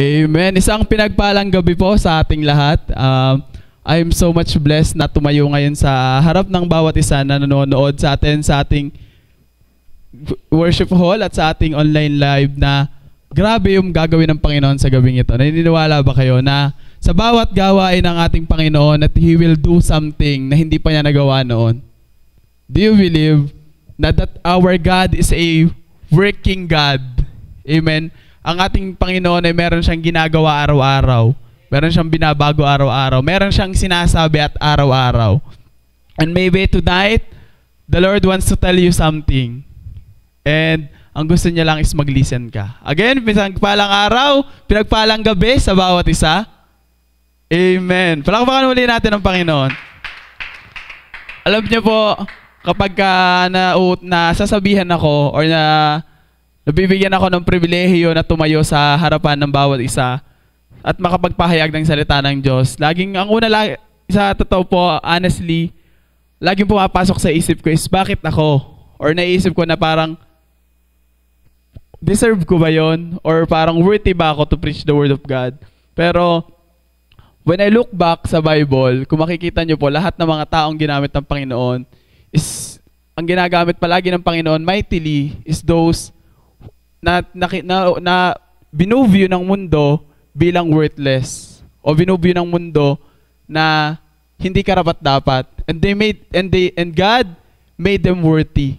Amen. Isang pinagpalang gabi po sa ating lahat. I'm so much blessed na tumayo ngayon sa harap ng bawat isa na nanonood sa atin, sa ating worship hall at sa ating online live na grabe yung gagawin ng Panginoon sa gabing ito. Naniniwala ba kayo na sa bawat gawain ng ating Panginoon at He will do something na hindi pa niya nagawa noon? Do you believe that our God is a working God? Amen. Ang ating Panginoon ay meron siyang ginagawa araw-araw. Meron siyang binabago araw-araw. Meron siyang sinasabi at araw-araw. And maybe tonight, the Lord wants to tell you something. And ang gusto niya lang is mag-listen ka. Again, pinagpalang araw, pinagpalang gabi sa bawat isa. Amen. Palakpakan muli natin ang Panginoon. Alam niyo po, kapag nasasabihan ako or nabibigyan ako ng pribilehiyo na tumayo sa harapan ng bawat isa at makapagpahayag ng salita ng Diyos. Laging, ang una, sa totoo po, honestly, laging pumapasok sa isip ko is, bakit ako? Or naisip ko na parang, deserve ko ba yun? Or parang worthy ba ako to preach the Word of God? Pero, when I look back sa Bible, kung makikita nyo po, lahat ng mga taong ginamit ng Panginoon is, ang ginagamit palagi ng Panginoon mightily is those na binuview ng mundo bilang worthless o binuview ng mundo na hindi karapat-dapat, and God made them worthy.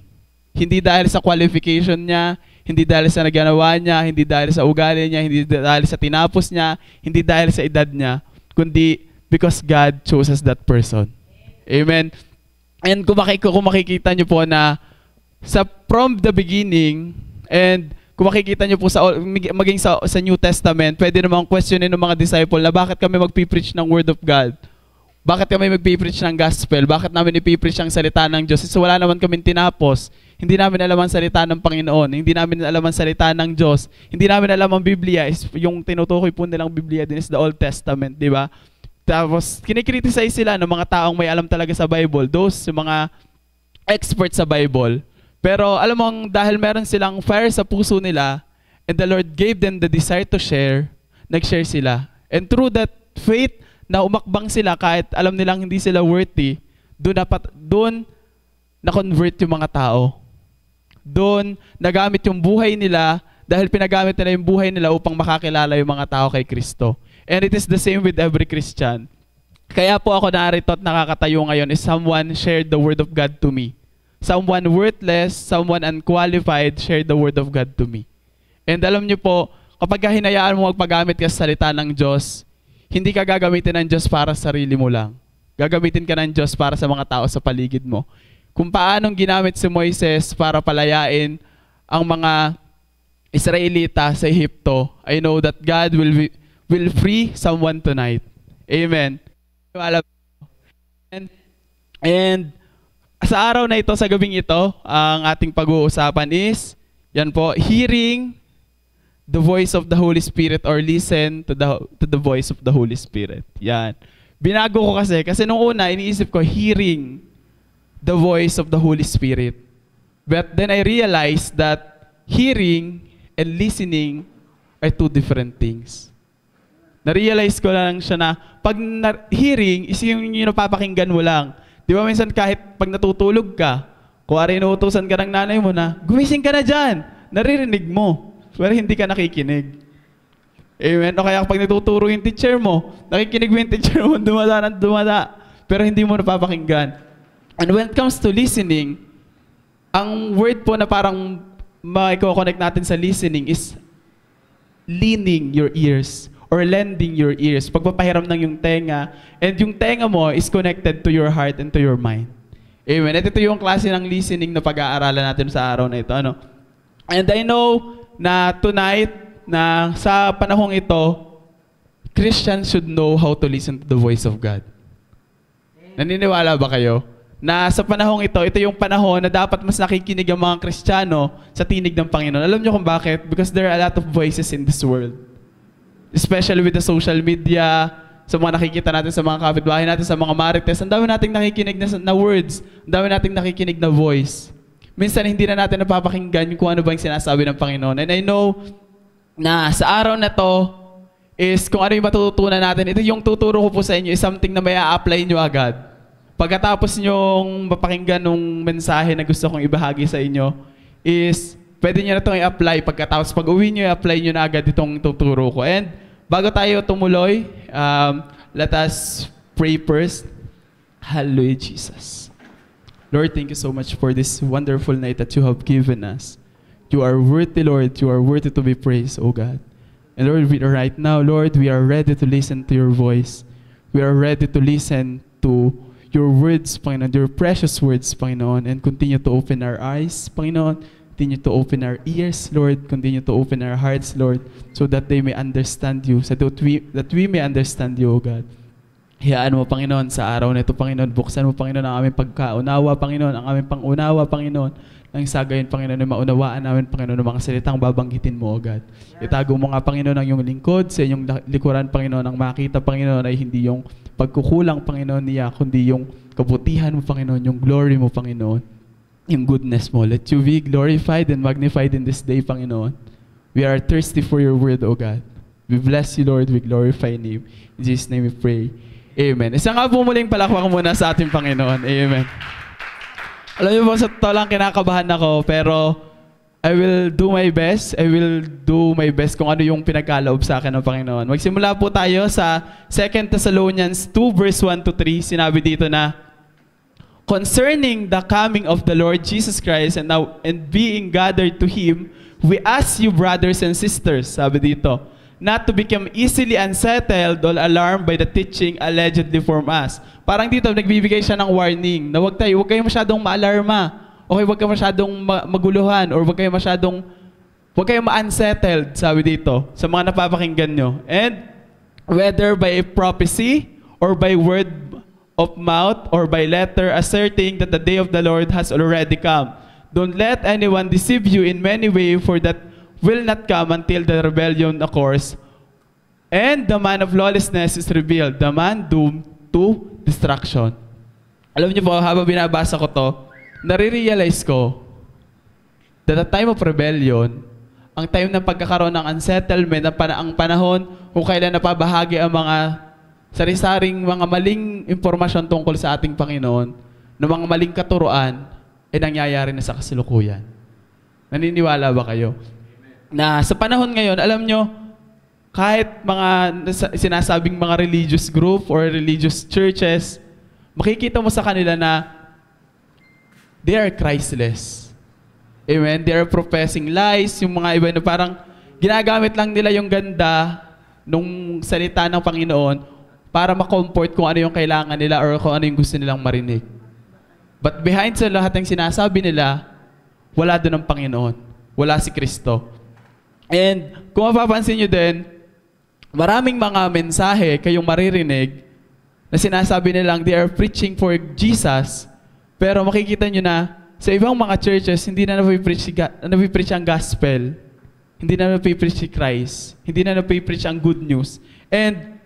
Hindi dahil sa qualification niya, hindi dahil sa naganawa niya, hindi dahil sa ugali niya, hindi dahil sa tinapos niya, hindi dahil sa edad niya, kundi because God chooses that person. Amen. And kung makikita niyo po na from the beginning, and kung makikita nyo po maging sa New Testament, pwede namang questionin ng mga disciple na bakit kami magpipreach ng Word of God? Bakit kami magpipreach ng gospel? Bakit namin ipipreach ang salita ng Diyos? So wala naman kaming tinapos. Hindi namin alam ang salita ng Panginoon. Hindi namin alam ang salita ng Diyos. Hindi namin alam ang Biblia. Yung tinutukoy po nilang Biblia din is the Old Testament, di ba? Tapos kinikritisize sila ng mga taong may alam talaga sa Bible. Those, yung mga experts sa Bible. Pero alam mo, dahil meron silang fire sa puso nila, and the Lord gave them the desire to share, nag-share sila. And through that faith na umakbang sila kahit alam nilang hindi sila worthy, doon na-convert yung mga tao. Doon nagamit yung buhay nila dahil pinagamit nila yung buhay nila upang makakilala yung mga tao kay Kristo. And it is the same with every Christian. Kaya po ako narito at nakakatayo ngayon is someone shared the Word of God to me. Someone worthless, someone unqualified, shared the Word of God to me. And alam nyo po, kapag hinayaan mo magpagamit ka sa salita ng Diyos, hindi ka gagamitin ng Diyos para sa sarili mo lang. Gagamitin ka ng Diyos para sa mga tao sa paligid mo. Kung paanong ginamit si Moises para palayain ang mga Israelita sa Egypto, I know that God will free someone tonight. Amen. And sa araw na ito, sa gabing ito, ang ating pag-uusapan is, yan po, hearing the voice of the Holy Spirit or listen to the voice of the Holy Spirit. Yan. Binago ko kasi nung una, iniisip ko, hearing the voice of the Holy Spirit. But then I realized that hearing and listening are two different things. Na-realize ko lang siya na, pag hearing, is yung napapakinggan mo lang. Di ba minsan kahit pag natutulog ka, kuwari inuutosan ka ng nanay mo na, gumising ka na dyan, naririnig mo. Pero hindi ka nakikinig. Amen. O kaya pag natuturo yung teacher mo, nakikinig mo yung teacher mo, dumada. Pero hindi mo napapakinggan. And when it comes to listening, ang word po na parang maiko-connect natin sa listening is leaning your ears. Or lending your ears, pagpapahiram ng yung tenga, and yung tenga mo is connected to your heart and to your mind. Amen. At ito yung klase ng listening na pag-aaralan natin sa araw na ito. Ano? And I know na tonight, na sa panahong ito, Christians should know how to listen to the voice of God. Naniniwala ba kayo? Na sa panahong ito, ito yung panahon na dapat mas nakikinig ang mga Kristiyano sa tinig ng Panginoon. Alam niyo kung bakit? Because there are a lot of voices in this world. Especially with the social media, sa mga nakikita natin sa mga kapitbahay natin, sa mga marites, ang dami nating nakikinig na words, ang dami nating nakikinig na voice. Minsan hindi na natin napapakinggan kung ano ba yung sinasabi ng Panginoon. And I know na sa araw na to, is kung ano yung matututunan natin. Ito yung tuturo ko po sa inyo is something na may a-apply nyo agad. Pagkatapos nyong mapakinggan ng mensahe na gusto kong ibahagi sa inyo is pwede nyo na itong i-apply. Pagkatapos pag uwi nyo, i-apply nyo na agad itong tuturo ko. And bago tayo tumuloy, let us pray first. Hallelujah, Jesus. Lord, thank you so much for this wonderful night that you have given us. You are worthy, Lord. You are worthy to be praised, O God. And Lord, right now, Lord, we are ready to listen to your voice. We are ready to listen to your words, Panginoon, your precious words, Panginoon, and continue to open our eyes, Panginoon, continue to open our ears, Lord, continue to open our hearts, Lord, so that they may understand you, so that we may understand you, O God. Hiyaan mo, Panginoon, sa araw na ito, Panginoon, buksan mo, Panginoon, ang aming pagkaunawa, Panginoon, ang aming pangunawa, Panginoon, nang sagayon, Panginoon, na maunawaan namin, Panginoon, ng mga salitang babanggitin mo, O God. Itago mo nga, Panginoon, ang iyong lingkod, sa iyong likuran, Panginoon, ang makita, Panginoon, ay hindi yung pagkukulang, Panginoon, niya, kundi yung kabutihan mo, Panginoon, yung glory mo, Panginoon, yung goodness mo. Let you be glorified and magnified in this day, Panginoon. We are thirsty for your word, O God. We bless you, Lord. We glorify your name. In Jesus' name we pray. Amen. Isang nga po muling palakpak muna sa ating Panginoon. Amen. Alam niyo po, sa totoo lang kinakabahan ako, pero I will do my best. I will do my best kung ano yung pinagkaloob sa akin ng Panginoon. Magsimula po tayo sa 2 Thessalonians 2 verse 1 to 3. Sinabi dito na, concerning the coming of the Lord Jesus Christ and being gathered to Him, we ask you, brothers and sisters, sabi dito, not to become easily unsettled or alarmed by the teaching allegedly from us. Parang dito, nagbibigay siya ng warning na huwag kayo masyadong ma-alarma. Okay, huwag kayo masyadong maguluhan or huwag kayo ma-unsettled, sabi dito, sa mga napapakinggan nyo. And whether by prophecy or by word of mouth or by letter asserting that the day of the Lord has already come. Don't let anyone deceive you in many ways, for that will not come until the rebellion occurs, and the man of lawlessness is revealed, the man doomed to destruction. Alam niyo po, habang binabasa ko to, nare-realize ko that the time of rebellion, ang time ng pagkakaroon ng unsettlement, ang panahon kung kailan napabahagi ang mga sarisaring mga maling impormasyon tungkol sa ating Panginoon, ng mga maling katuruan, ay nangyayari na sa kasalukuyan. Naniniwala ba kayo? Na sa panahon ngayon, alam nyo, kahit mga sinasabing mga religious group or religious churches, makikita mo sa kanila na they are Christless. Amen? They are professing lies. Yung mga iba na parang ginagamit lang nila yung ganda nung salita ng Panginoon para makomfort kung ano yung kailangan nila or kung ano yung gusto nilang marinig. But behind sa lahat ng sinasabi nila, wala doon ang Panginoon. Wala si Kristo. And kung mapapansin nyo din, maraming mga mensahe kayong maririnig na sinasabi nilang they are preaching for Jesus, pero makikita nyo na sa ibang mga churches, hindi na napipreach ang gospel, hindi na napipreach si Christ, hindi na napipreach ang good news. And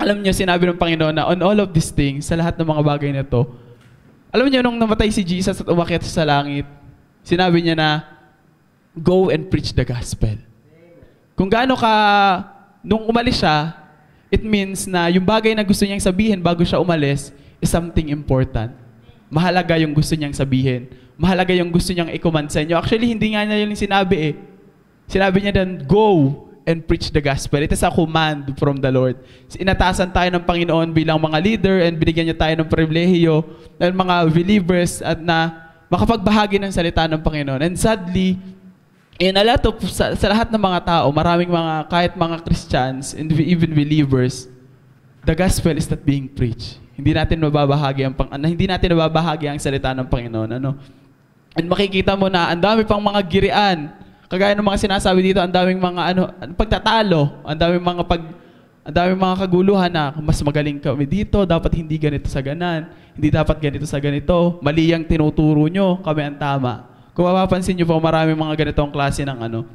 alam nyo, sinabi ng Panginoon na on all of these things, sa lahat ng mga bagay na to, alam nyo, nung namatay si Jesus at umakyat sa langit, sinabi niya na, go and preach the gospel. Kung gaano ka, nung umalis siya, it means na yung bagay na gusto niyang sabihin bago siya umalis is something important. Mahalaga yung gusto niyang sabihin. Mahalaga yung gusto niyang i-command sa inyo. Actually, hindi nga niya yung sinabi eh. Sinabi niya din, go and preach the gospel. It is a command from the Lord. Inatasan tayo ng Panginoon bilang mga leader and binigyan niya tayo ng pribilehiyo ng mga believers at na makapagbahagi ng salita ng Panginoon. And sadly, in a lot of, sa lahat ng mga tao, maraming mga, kahit mga Christians and even believers, the gospel is not being preached. Hindi natin nababahagi ang salita ng Panginoon. Ano? And makikita mo na, ang dami pang mga girian. Kagaya ng mga sinasabi dito, ang daming mga pagtatalo, ang daming mga kaguluhan na mas magaling kami dito, dapat hindi ganito sa ganan, hindi dapat ganito sa ganito, mali ang tinuturo nyo, kami ang tama. Kung mapapansin nyo po, maraming mga ganitong klase ng ano.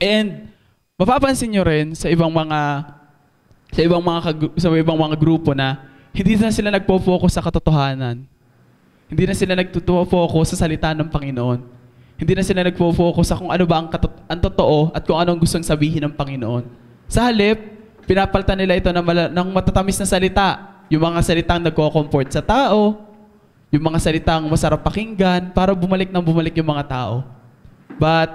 And mapapansin nyo rin sa ibang mga grupo na hindi na sila nagpo-focus sa katotohanan. Hindi na sila nagtutuwa-focus sa salita ng Panginoon. Hindi na sila nagpo-focus sa kung ano ba ang totoo at kung anong gustong sabihin ng Panginoon. Sa halip, Pinapalitan nila ito ng matatamis na salita. Yung mga salitang nagko-comfort sa tao, yung mga salitang masarap pakinggan, para bumalik nang bumalik yung mga tao. But,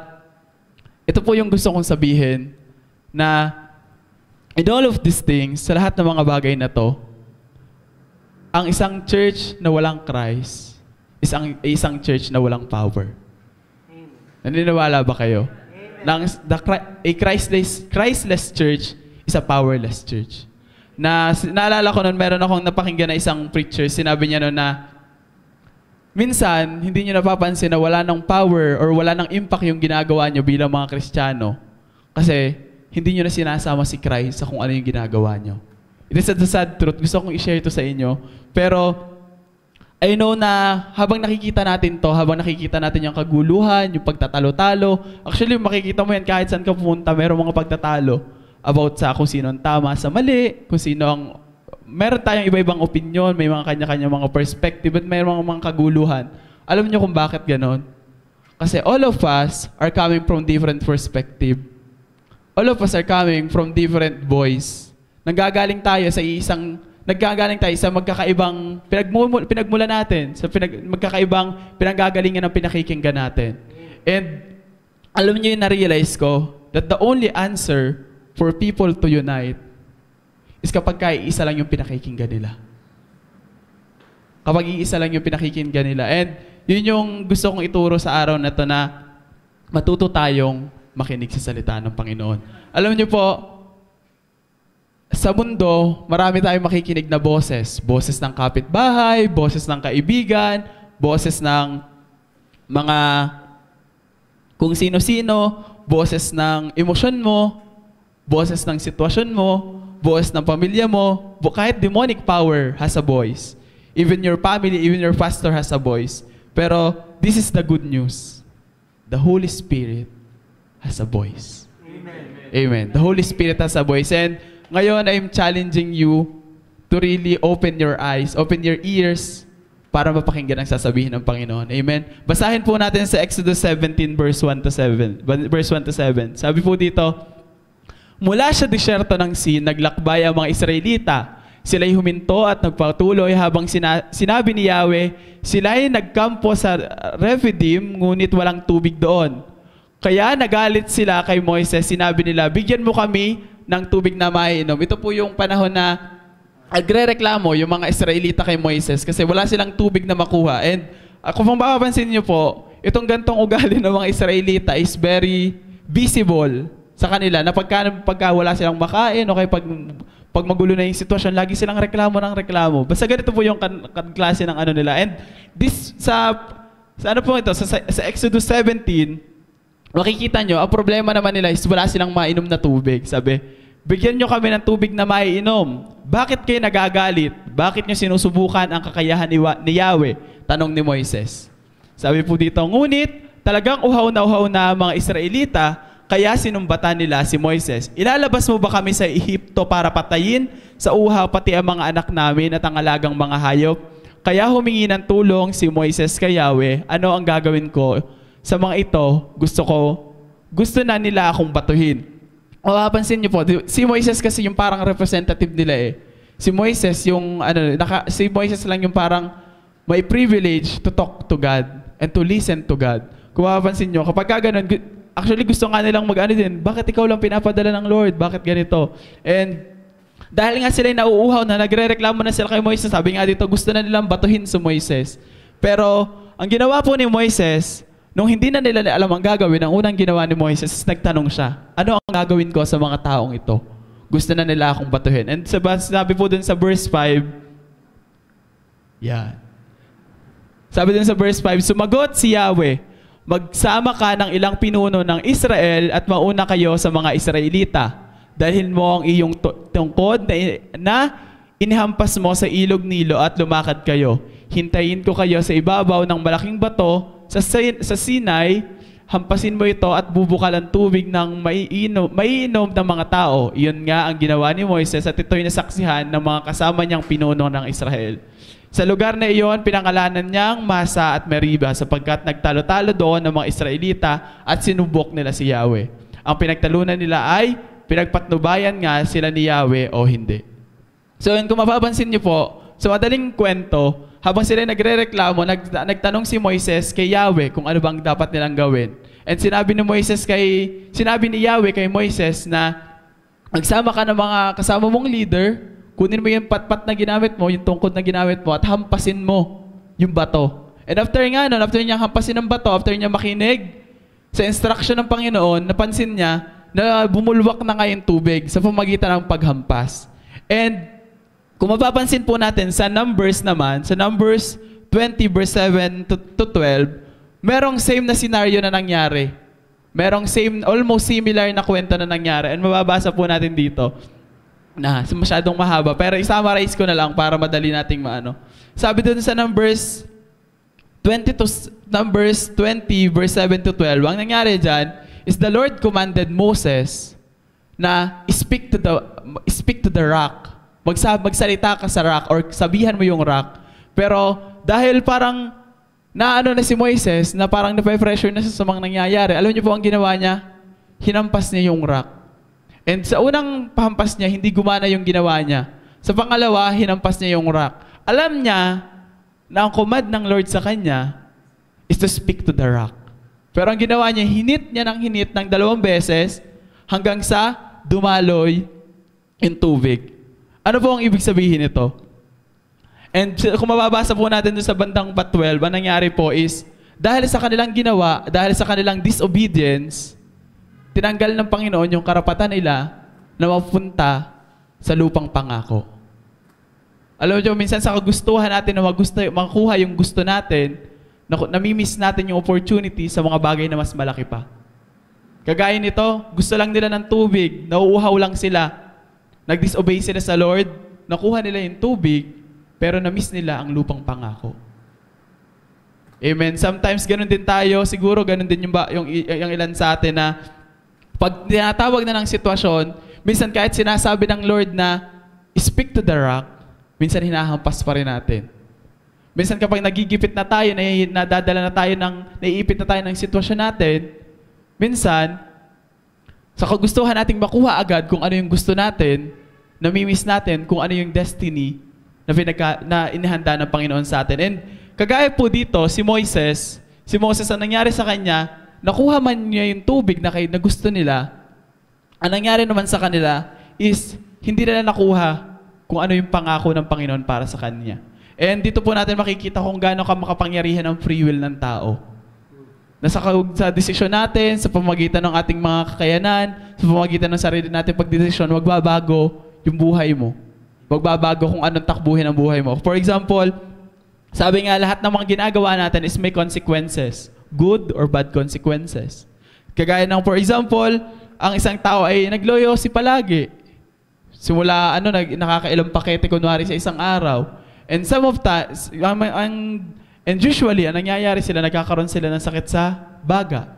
ito po yung gusto kong sabihin, na in all of these things, sa lahat ng mga bagay na to, ang isang church na walang Christ, isang church na walang power. Naniniwala ba kayo? A Christless church is a powerless church. Naalala ko noon, meron akong napakinggan na isang preacher, sinabi niya noon na, minsan, hindi niyo napapansin na wala ng power or wala ng impact yung ginagawa niyo bilang mga Kristiyano kasi hindi niyo na sinasama si Christ sa kung ano yung ginagawa niyo. It is the sad truth. Gusto kong i-share ito sa inyo. Pero, I know na habang nakikita natin to, habang nakikita natin yung kaguluhan, yung pagtatalo-talo, actually, makikita mo yan kahit saan ka pumunta, meron mga pagtatalo about sa kung sino ang tama sa mali, kung sino ang... Meron tayong iba-ibang opinion, may mga kanya-kanya mga perspective, at may mga kaguluhan. Alam niyo kung bakit ganon? Kasi all of us are coming from different perspective. All of us are coming from different voice. Naggagaling tayo sa magkakaibang pinagmula natin, sa magkakaibang pinanggagalingan ng pinakikinggan natin. And alam niyo yung na-realize ko that the only answer for people to unite is kapag iisa lang yung pinakikinggan nila. Kapag iisa lang yung pinakikinggan nila. And yun yung gusto kong ituro sa araw na to, na matuto tayong makinig sa salita ng Panginoon. Alam niyo po, sa mundo, marami tayong makikinig na boses. Boses ng kapitbahay, boses ng kaibigan, boses ng mga kung sino-sino, boses ng emosyon mo, boses ng sitwasyon mo, boses ng pamilya mo. Kahit demonic power has a voice. Even your family, even your pastor has a voice. Pero this is the good news. The Holy Spirit has a voice. Amen. Amen. The Holy Spirit has a voice. And ngayon, I'm challenging you to really open your eyes, open your ears, para mapakinggan ang sasabihin ng Panginoon. Amen? Basahin po natin sa Exodus 17, verse 1 to 7. Sabi po dito, mula sa disyerto ng Sin, naglakbay ang mga Israelita. Sila'y huminto at nagpatuloy habang sinabi ni Yahweh, sila'y nagkampo sa Refidim, ngunit walang tubig doon. Kaya nagalit sila kay Moises. Sinabi nila, bigyan mo kami ng tubig na maiinom. Ito po yung panahon na agrereklamo yung mga Israelita kay Moises kasi wala silang tubig na makuha. And kung mapapansin nyo po, itong gantong ugali ng mga Israelita is very visible sa kanila na pagka wala silang makain o kaya pag magulo na yung sitwasyon, lagi silang reklamo ng reklamo. Basta ganito po yung klase ng ano nila. And this, sa ano po ito, sa Exodus 17, makikita nyo, ang problema naman nila is wala silang mainom na tubig. Sabi, bigyan nyo kami ng tubig na maiinom. Bakit kayo nagagalit? Bakit nyo sinusubukan ang kakayahan ni Yahweh? Tanong ni Moises. Sabi po dito, ngunit talagang uhaw na mga Israelita, kaya sinumbatan nila si Moises. Ilalabas mo ba kami sa Ehipto para patayin sa uhaw pati ang mga anak namin at ang alagang mga hayop? Kaya humingi ng tulong si Moises kay Yahweh, ano ang gagawin ko? Sa mga ito, gusto na nila akong batuhin. Mapapansin niyo po, si Moises kasi yung parang representative nila eh. Si Moises si Moises lang yung parang may privilege to talk to God and to listen to God. Kung mapapansin niyo, kapag ganun, actually gusto nga nilang mag-ano din, bakit ikaw lang pinapadala ng Lord? Bakit ganito? And dahil nga sila nauuhaw na, nagrereklamo na sila kay Moises, sabi nga dito, gusto na nilang batuhin si Moises. Pero ang ginawa po ni Moises, nung hindi na nila alam ang gagawin, ang unang ginawa ni Moises, nagtanong siya, ano ang gagawin ko sa mga taong ito? Gusto na nila akong batuhin. And sabi po dun sa verse 5, yan. Sabi dun sa verse 5, sumagot si Yahweh, magsama ka ng ilang pinuno ng Israel at mauna kayo sa mga Israelita. Dahil mo ang iyong tungkod na inihampas mo sa ilog Nilo at lumakad kayo. Hintayin ko kayo sa ibabaw ng malaking bato sa Sinai, hampasin mo ito at bubukal ang tubig ng maiinom ng mga tao. Iyon nga ang ginawa ni Moises at ito'y nasaksihan ng mga kasama niyang pinuno ng Israel. Sa lugar na iyon, pinangalanan niyang Masa at Meriba sapagkat nagtalo-talo doon ng mga Israelita at sinubok nila si Yahweh. Ang pinagtalunan nila ay pinagpatnubayan nga sila ni Yahweh o hindi. So yun, kung mapapansin niyo po, sa madaling kwento, habang sila nagre-reklamo, nagtanong si Moises kay Yahweh kung ano bang dapat nilang gawin. And sinabi ni Yahweh kay Moises na magsama ka ng mga kasama mong leader, kunin mo yung patpat na ginamit mo, yung tungkod na ginamit mo, at hampasin mo yung bato. And after nga nun, after niya hampasin ng bato, after niya makinig sa instruction ng Panginoon, napansin niya na bumulwak na nga yung tubig sa pamagitan ng paghampas. And kung mapapansin po natin sa Numbers naman, sa Numbers 20 verse 7 to 12, merong same na scenario na nangyari. Merong same, almost similar na kwento na nangyari. And mababasa po natin dito. Na, masyadong mahaba. Pero isummarize ko na lang para madali nating maano. Sabi doon sa Numbers 20 verse 7 to 12, ang nangyari dyan is the Lord commanded Moses na speak to the rock. Magsalita ka sa rock or sabihan mo yung rock. Pero dahil parang naano na si Moises na parang nape-pressure na siya sa mga nangyayari, alam niyo po ang ginawa niya? Hinampas niya yung rock. And sa unang pahampas niya, hindi gumana yung ginawa niya. Sa pangalawa, hinampas niya yung rock. Alam niya na ang command ng Lord sa kanya is to speak to the rock. Pero ang ginawa niya, hinit niya ng hinit ng 2 beses hanggang sa dumaloy yung tubig. Ano po ang ibig sabihin ito? And kung mababasa po natin doon sa bandang 12, ang nangyari po is dahil sa kanilang ginawa, dahil sa kanilang disobedience, tinanggal ng Panginoon yung karapatan nila na mapunta sa lupang pangako. Alam niyo, minsan sa kagustuhan natin na makuha yung gusto natin, namimiss natin yung opportunity sa mga bagay na mas malaki pa. Kagaya nito, gusto lang nila ng tubig, nauuhaw lang sila, nag-disobey sila sa Lord, nakuha nila yung tubig, pero na-miss nila ang lupang pangako. Amen. Sometimes ganun din tayo, siguro ganun din yung ilan sa atin na pag tinatawag na ng sitwasyon, minsan kahit sinasabi ng Lord na speak to the rock, minsan hinahampas pa rin natin. Minsan kapag nagigipit na tayo, naiipit na tayo ng sitwasyon natin, minsan, sa kagustuhan nating makuha agad kung ano yung gusto natin, namimiss natin kung ano yung destiny na inihanda ng Panginoon sa atin. And kagaya po dito, si Moses ang nangyari sa kanya, nakuha man niya yung tubig na gusto nila, ang nangyari naman sa kanila is hindi nila nakuha kung ano yung pangako ng Panginoon para sa kanya. And dito po natin makikita kung gaano ka makapangyarihan ang free will ng tao. Sa desisyon natin, sa pamagitan ng ating mga kakayanan, sa pamagitan ng sarili natin pagdesisyon, magbabago yung buhay mo. Magbabago kung anong takbuhin ang buhay mo. For example, sabi nga lahat ng mga ginagawa natin is may consequences. Good or bad consequences. Kagaya ng, for example, ang isang tao ay nagloyosi palagi. Simula, nakakailang pakete kunwari sa isang araw. And some of that, and usually, ang nangyayari sila, nagkakaroon sila ng sakit sa baga.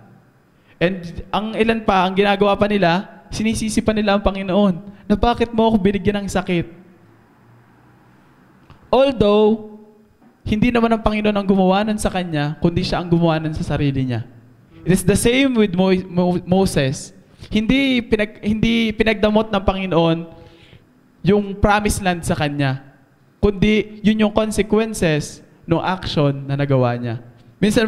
And ang ilan pa, ang ginagawa pa nila, sinisisi pa nila ang Panginoon, na bakit mo ako binigyan ng sakit? Although, hindi naman ang Panginoon ang gumawa nun sa kanya, kundi siya ang gumawa nun sa sarili niya. It is the same with Moses. Hindi pinagdamot ng Panginoon yung promised land sa kanya, kundi yun yung consequences ng action na nagawa niya. Minsan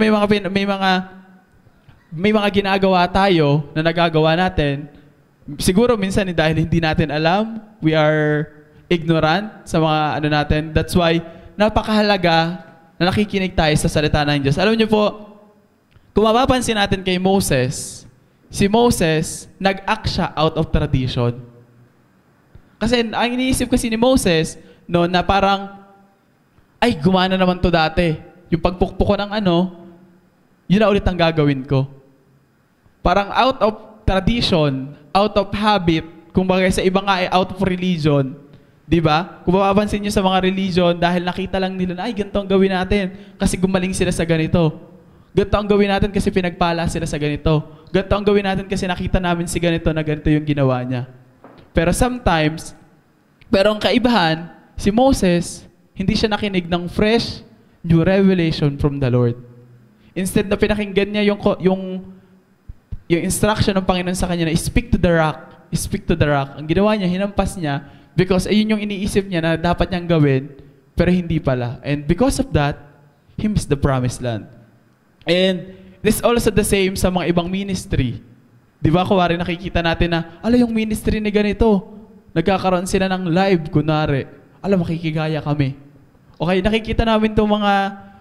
may mga ginagawa tayo na nagagawa natin. Siguro minsan dahil hindi natin alam, we are ignorant sa mga natin. That's why napakahalaga na nakikinig tayo sa salita ng Diyos. Alam niyo po, kung mapapansin natin kay Moses, si Moses, nag-act siya out of tradition. Kasi ang iniisip kasi ni Moses, na parang, ay, gumana naman to dati. Yung pagpukpok ko ng yun na ulit ang gagawin ko. Parang out of tradition, out of habit, kung bagay sa iba nga ay out of religion, diba? Kung mapapansin nyo sa mga religion, dahil nakita lang nila na, ay, ganito ang gawin natin kasi gumaling sila sa ganito. Ganito ang gawin natin kasi pinagpala sila sa ganito. Ganito ang gawin natin kasi nakita namin si ganito na ganito yung ginawa niya. Pero sometimes, ang kaibahan, si Moses, hindi siya nakinig ng fresh, new revelation from the Lord. Instead na pinakinggan niya yung instruction ng Panginoon sa kanya na speak to the rock, speak to the rock. Ang ginawa niya, hinampas niya because ayun yung iniisip niya na dapat niyang gawin pero hindi pala. And because of that, he missed the promised land. And this also the same sa mga ibang ministry. Di ba, kuwari nakikita natin na, ala yung ministry ni ganito, nagkakaroon sila ng live, kunwari. Ala, makikigaya kami. Okay, nakikita namin itong mga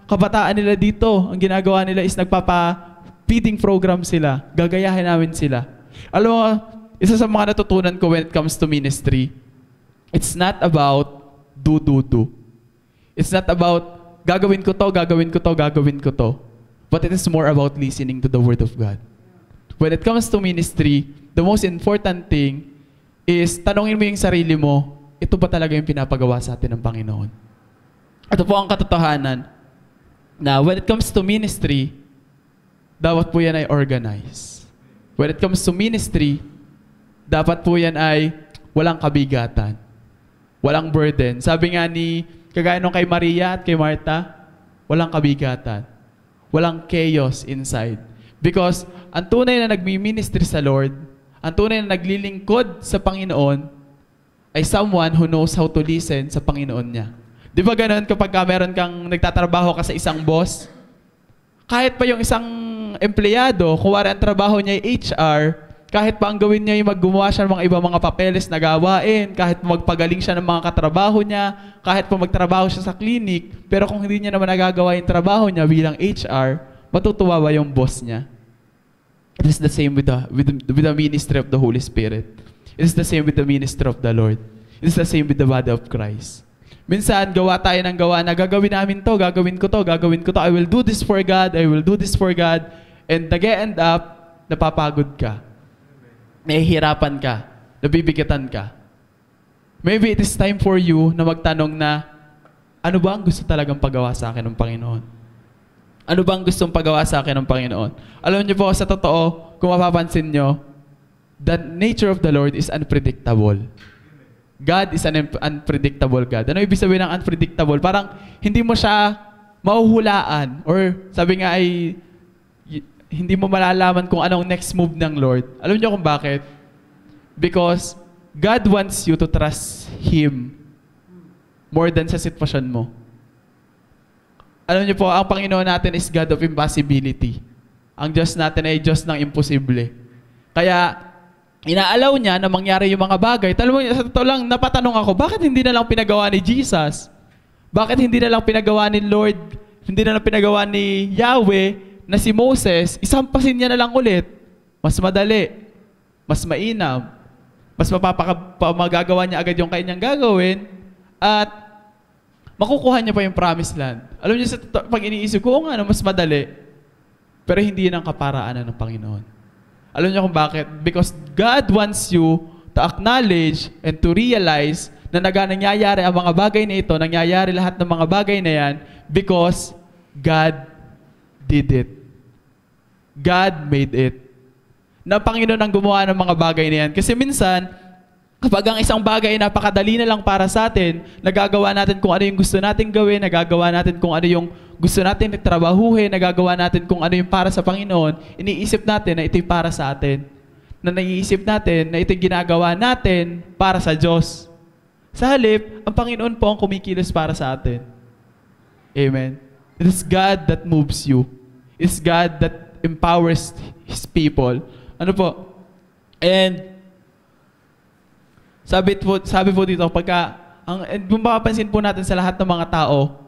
kabataan nila dito. Ang ginagawa nila is nagpapa-feeding program sila. Gagayahin namin sila. Alam mo, isa sa mga natutunan ko when it comes to ministry, it's not about do. It's not about gagawin ko to. But it is more about listening to the Word of God. When it comes to ministry, the most important thing is tanongin mo yung sarili mo, ito ba talaga yung pinapagawa sa atin ng Panginoon? Ito po ang katotohanan na when it comes to ministry, dapat po yan ay organized. When it comes to ministry, dapat po yan ay walang kabigatan, walang burden. Sabi nga ni, kagaya nung kay Maria at kay Martha, walang kabigatan. Walang chaos inside. Because ang tunay na nagmi-ministry sa Lord, ang tunay na naglilingkod sa Panginoon, ay someone who knows how to listen sa Panginoon niya. Di ba ganun kapag meron kang nagtatrabaho ka sa isang boss? Kahit pa yung isang empleyado, kuwari ang trabaho niya ay HR, kahit pa ang gawin niya ay maggumawa siya ng mga iba mga papeles na gawain, kahit magpagaling siya ng mga katrabaho niya, kahit pa magtrabaho siya sa clinic, pero kung hindi niya naman nagagawa yung trabaho niya bilang HR, matutuwa ba yung boss niya? It is the same with the ministry of the Holy Spirit. It is the same with the ministry of the Lord. It is the same with the body of Christ. Minsan, gawa tayo ng gawa na gagawin namin to, gagawin ko to, I will do this for God, and nag-end up, napapagod ka. Nahihirapan ka. Nabibigitan ka. Maybe it is time for you na magtanong na, ano ba ang gusto talagang pagawa sa akin ng Panginoon? Ano ba ang gustong pagawa sa akin ng Panginoon? Alam niyo po, sa totoo, kung mapapansin niyo, the nature of the Lord is unpredictable. God is an unpredictable God. Ano ibig sabihin ng unpredictable? Parang hindi mo siya mahuhulaan or sabi nga ay hindi mo malalaman kung anong next move ng Lord. Alam niyo kung bakit? Because God wants you to trust Him more than sa sitwasyon mo. Alam niyo po, ang Panginoon natin is God of impossibility. Ang Diyos natin ay Diyos ng imposible. Kaya, inaalaw niya na mangyari yung mga bagay. Talo mo, sa totoo lang, napatanong ako, bakit hindi na lang pinagawa ni Jesus? Bakit hindi na lang pinagawa ni Lord? Hindi na lang pinagawa ni Yahweh na si Moses? Isampasin niya na lang ulit. Mas madali. Mas mainam. Mas magagawa niya agad yung kanyang gagawin at makukuha niya pa yung promised land. Alam niyo, pag iniisip ko, nga, mas madali. Pero hindi yan ang kaparaanan ng Panginoon. Alam niyo kung bakit? Because God wants you to acknowledge and to realize na nangyayari ang mga bagay na ito, nangyayari lahat ng mga bagay na yan because God did it. God made it. Na Panginoon ang gumawa ng mga bagay na yan. Kasi minsan, kapag ang isang bagay napakadali na lang para sa atin, nagagawa natin kung ano yung gusto natin gawin, nagagawa natin kung ano yung gusto natin trabahuhin, nagagawa natin kung ano yung para sa Panginoon, iniisip natin na ito'y para sa atin. Na naiisip natin na ito'y ginagawa natin para sa Diyos. Sa halip, ang Panginoon po ang kumikilos para sa atin. Amen. It is God that moves you. It is God that empowers His people. Ano po? And sabi po dito, pagka, kung mapapansin po natin sa lahat ng mga tao,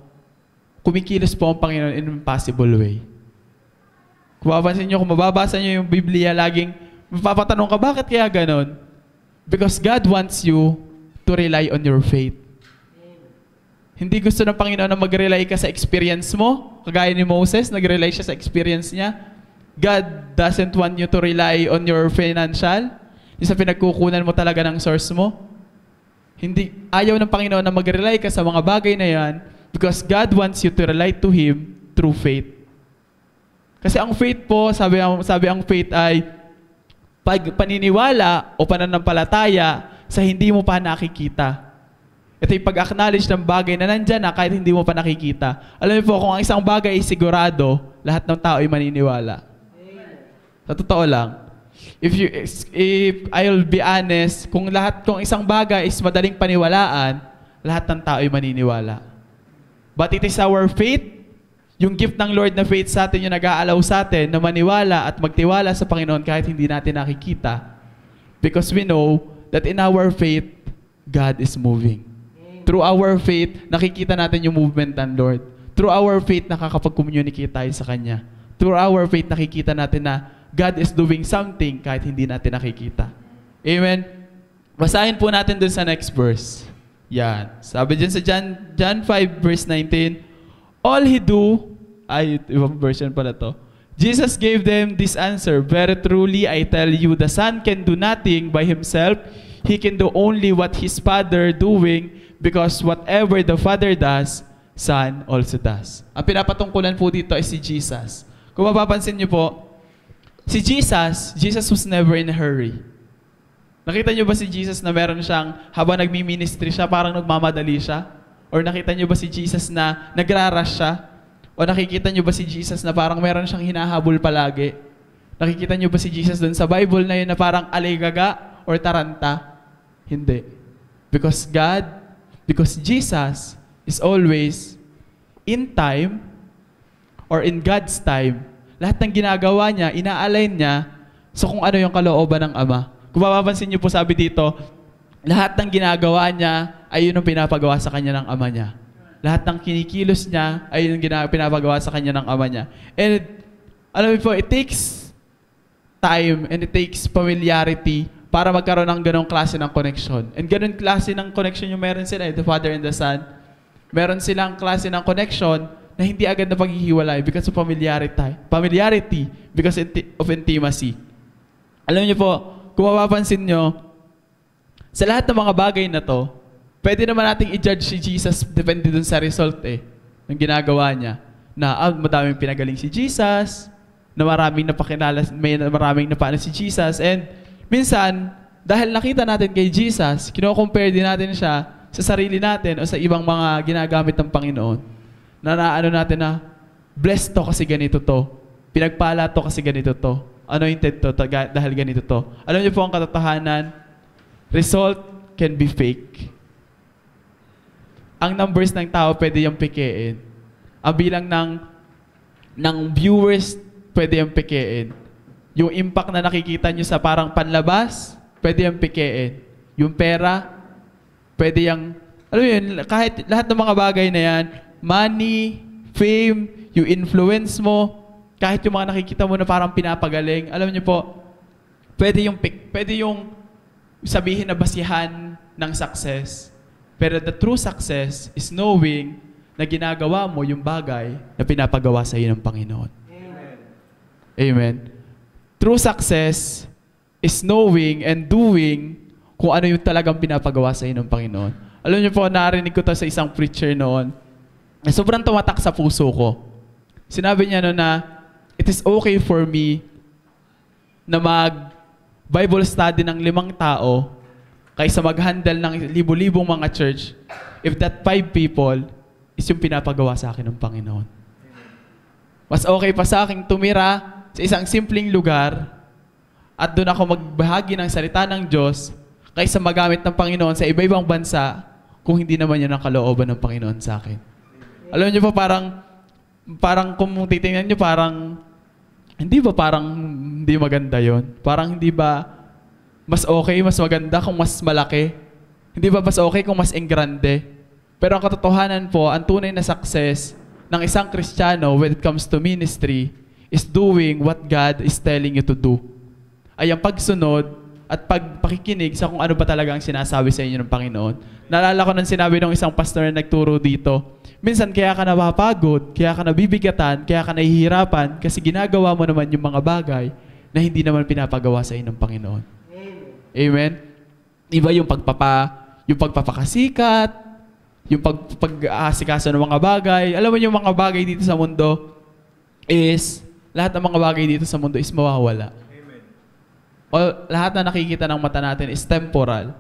kumikilos po ang Panginoon in an impossible way. Kung mapapansin nyo, kung mababasa nyo yung Biblia, laging mapapatanong ka, bakit kaya ganon? Because God wants you to rely on your faith. Hindi gusto ng Panginoon na mag-rely ka sa experience mo, kagaya ni Moses, nag-rely siya sa experience niya. God doesn't want you to rely on your financial, yung sa pinagkukunan mo talaga ng source mo. Hindi, ayaw ng Panginoon na mag-rely ka sa mga bagay na yan because God wants you to rely to Him through faith. Kasi ang faith po, sabi ang faith ay paniniwala o pananampalataya sa hindi mo pa nakikita. Ito yung pag-acknowledge ng bagay na nandyan na kahit hindi mo pa nakikita. Alam niyo po, kung ang isang bagay ay sigurado, lahat ng tao ay maniniwala. Sa totoo lang. If I'll be honest, kung isang bagay is madaling paniwalaan, lahat ng tao ay maniniwala. But it is our faith, yung gift ng Lord na faith sa atin yung nag-aalaw sa atin na maniwala at magtiwala sa Panginoon kahit hindi natin nakikita. Because we know that in our faith, God is moving. Through our faith, nakikita natin yung movement ng Lord. Through our faith, nakakapag-communicate tayo sa Kanya. Through our faith, nakikita natin na God is doing something kahit hindi natin nakikita. Amen? Basahin po natin dun sa next verse. Yan. Sabi dyan sa John 5 verse 19, all he do, ibang version pala to. Jesus gave them this answer, very truly I tell you, the Son can do nothing by himself. He can do only what his Father doing, because whatever the Father does, Son also does. Ang pinapatungkulan po dito ay si Jesus. Kung mapapansin niyo po, si Jesus was never in a hurry. Nakita niyo ba si Jesus na meron siyang, habang nagmi-ministry siya, parang nagmamadali siya? Or nakita niyo ba si Jesus na nagra-rush siya? O nakikita niyo ba si Jesus na parang meron siyang hinahabol palagi? Nakikita niyo ba si Jesus dun sa Bible na yun na parang aligaga or taranta? Hindi. Because Jesus is always in time or in God's time. Lahat ng ginagawa niya, ina-align niya sa kung ano yung kalooban ng Ama. Kung mapapansin niyo po sabi dito, lahat ng ginagawa niya ay yun ang pinapagawa sa kanya ng Ama niya. Lahat ng kinikilos niya ay yun ang pinapagawa sa kanya ng Ama niya. And alam niyo po, it takes time and it takes familiarity para magkaroon ng ganong klase ng connection. And ganong klase ng connection yung meron sila, the Father and the Son. Meron silang klase ng connection na hindi agad na paghihiwalay because of familiarity, because of intimacy. Alam niyo po, kung mapapansin niyo, sa lahat ng mga bagay na to, pwede naman nating i-judge si Jesus depende dun sa result ng ginagawa niya. Na madaming pinagaling si Jesus, na maraming napakilala, may maraming napano si Jesus, and minsan, dahil nakita natin kay Jesus, kino-compare din natin siya sa sarili natin o sa ibang mga ginagamit ng Panginoon. Na blessed to kasi ganito to. Pinagpala to kasi ganito to. Anointed to dahil ganito to. Alam niyo po ang katotohanan, result can be fake. Ang numbers ng tao pwede yung pikein. Ang bilang ng viewers pwede yung pikein. Yung impact na nakikita nyo sa parang panlabas, pwede yung pikein. Yung pera, pwede yung, alam mo yun, kahit lahat ng mga bagay na yan, money, fame, yung influence mo, kahit yung mga nakikita mo na parang pinapagaling, alam nyo po, pwede yung sabihin na basihan ng success. Pero the true success is knowing na ginagawa mo yung bagay na pinapagawa sa iyo ng Panginoon. Amen. Amen. True success is knowing and doing kung ano yung talagang pinapagawa sa inyo ng Panginoon. Alam niyo po, narinig ko to sa isang preacher noon. Sobrang tumatak sa puso ko. Sinabi niya noon na, it is okay for me na mag-Bible study ng 5 tao kaysa mag-handle ng 1,000-libong mga church if that 5 people is yung pinapagawa sa akin ng Panginoon. Mas okay pa sa akin tumira sa isang simpleng lugar at doon ako magbahagi ng salita ng Diyos kaysa magamit ng Panginoon sa iba-ibang bansa kung hindi naman yun ang kalooban ng Panginoon sa akin. Alam niyo po, parang kung titingnan niyo, parang hindi ba parang hindi maganda yon? Parang hindi ba mas okay, mas maganda kung mas malaki? Hindi ba mas okay kung mas engrande? Pero ang katotohanan po, ang tunay na success ng isang Kristiyano when it comes to ministry is doing what God is telling you to do. Ay ang pagsunod at pagpakikinig sa kung ano ba talaga ang sinasabi sa inyo ng Panginoon. Naalala ko nang sinabi ng isang pastor na nagturo dito, minsan kaya ka napapagod, kaya ka nabibigatan, kaya ka nahihirapan kasi ginagawa mo naman yung mga bagay na hindi naman pinapagawa sa inyo ng Panginoon. Amen? Iba yung pagpapakasikat, yung pag-aasikaso ng mga bagay. Alam mo yung mga bagay dito sa mundo is lahat ng mga bagay dito sa mundo is mawawala. Amen. O lahat na nakikita ng mata natin is temporal.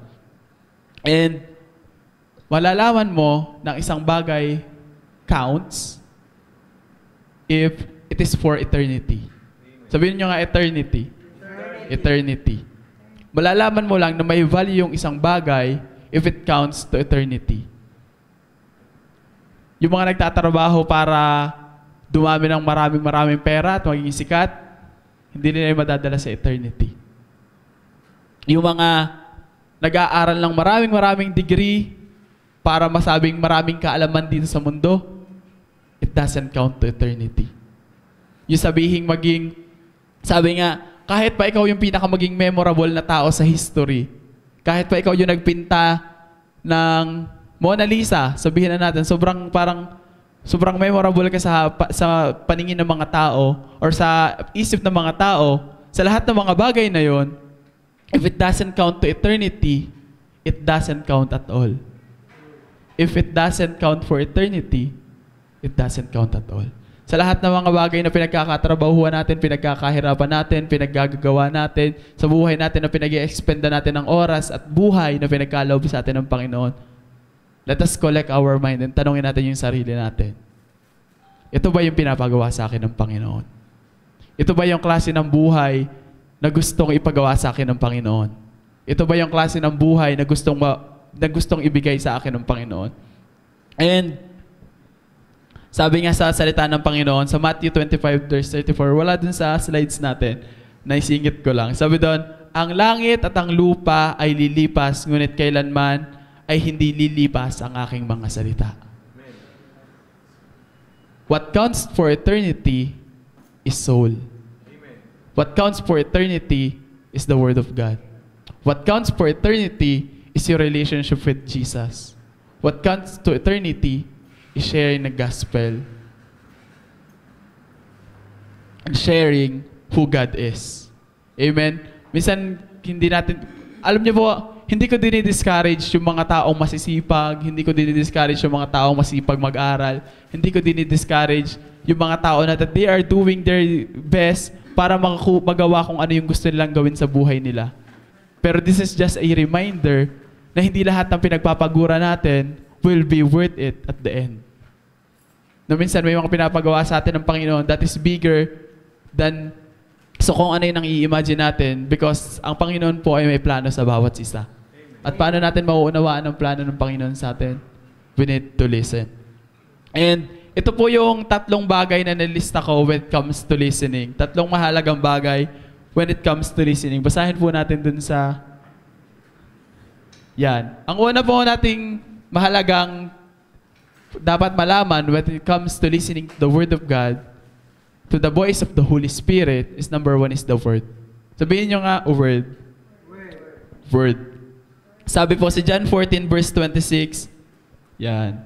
And malalaman mo ng isang bagay counts if it is for eternity. Amen. Sabihin nyo nga eternity. eternity. Malalaman mo lang na may value yung isang bagay if it counts to eternity. Yung mga nagtatrabaho para dumami ng maraming pera at maging sikat, hindi nila madadala sa eternity. Yung mga nag-aaral ng maraming degree para masabing maraming kaalaman dito sa mundo, it doesn't count to eternity. Yung sabihin maging, sabi nga, kahit pa ikaw yung pinakamaging memorable na tao sa history, kahit pa ikaw yung nagpinta ng Mona Lisa, sabihin na natin, sobrang memorable ka sa paningin ng mga tao or sa isip ng mga tao, sa lahat ng mga bagay na yun, if it doesn't count to eternity, it doesn't count at all. If it doesn't count for eternity, it doesn't count at all. Sa lahat ng mga bagay na pinagkakatrabahuhan natin, pinagkakahirapan natin, pinaggagawa natin, sa buhay natin na pinag-i-expendan natin ng oras at buhay na pinagkaloob sa atin ng Panginoon, let us collect our mind and tanongin natin yung sarili natin. Ito ba yung pinapagawa sa akin ng Panginoon? Ito ba yung klase ng buhay na gustong ipagawa sa akin ng Panginoon? Ito ba yung klase ng buhay na gustong ibigay sa akin ng Panginoon? And sabi nga sa salita ng Panginoon, sa Matthew 25:34, wala dun sa slides natin, naisingit ko lang. Sabi doon, ang langit at ang lupa ay lilipas, ngunit kailanman ay hindi lilipas ang aking mga salita. Amen. What counts for eternity is soul. What counts for eternity is the Word of God. What counts for eternity is your relationship with Jesus. What counts to eternity is sharing the gospel and sharing who God is. Amen? Minsan, hindi natin, alam niyo po, hindi ko dinidiscourage yung mga taong masisipag, hindi ko dinidiscourage yung mga taong masipag mag-aral, hindi ko dinidiscourage yung mga tao na that they are doing their best para magawa kung ano yung gusto nilang gawin sa buhay nila. Pero this is just a reminder na hindi lahat ng pinagpapagura natin will be worth it at the end. Na minsan may mga pinapagawa sa atin ng Panginoon that is bigger than kung ano yung i-imagine natin, because ang Panginoon po ay may plano sa bawat isa. At paano natin mauunawaan ang plano ng Panginoon sa atin? We need to listen. And ito po yung tatlong bagay na nilista ko when it comes to listening. Tatlong mahalagang bagay when it comes to listening. Basahin po natin dun sa... Yan. Ang una po nating mahalagang dapat malaman when it comes to listening to the Word of God, to the voice of the Holy Spirit, is number one is the Word. Sabihin nyo nga, oh, Word. Word. Sabi po si John 14:26. Yan.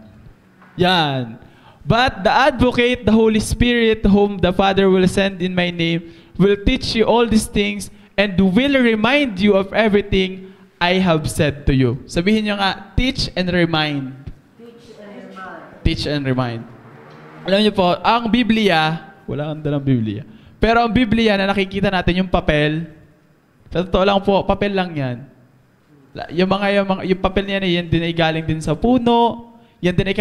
Yan. But the Advocate, the Holy Spirit, whom the Father will send in my name, will teach you all these things and will remind you of everything I have said to you. Sabihin nyo nga, teach and remind. Teach and remind. Alam nyo po, ang Biblia, wala kang dalang Biblia, pero ang Biblia na nakikita natin yung papel, sa totoo lang po, papel lang yan. Yung papel niya na yan, din ay galing din sa puno. Yan din,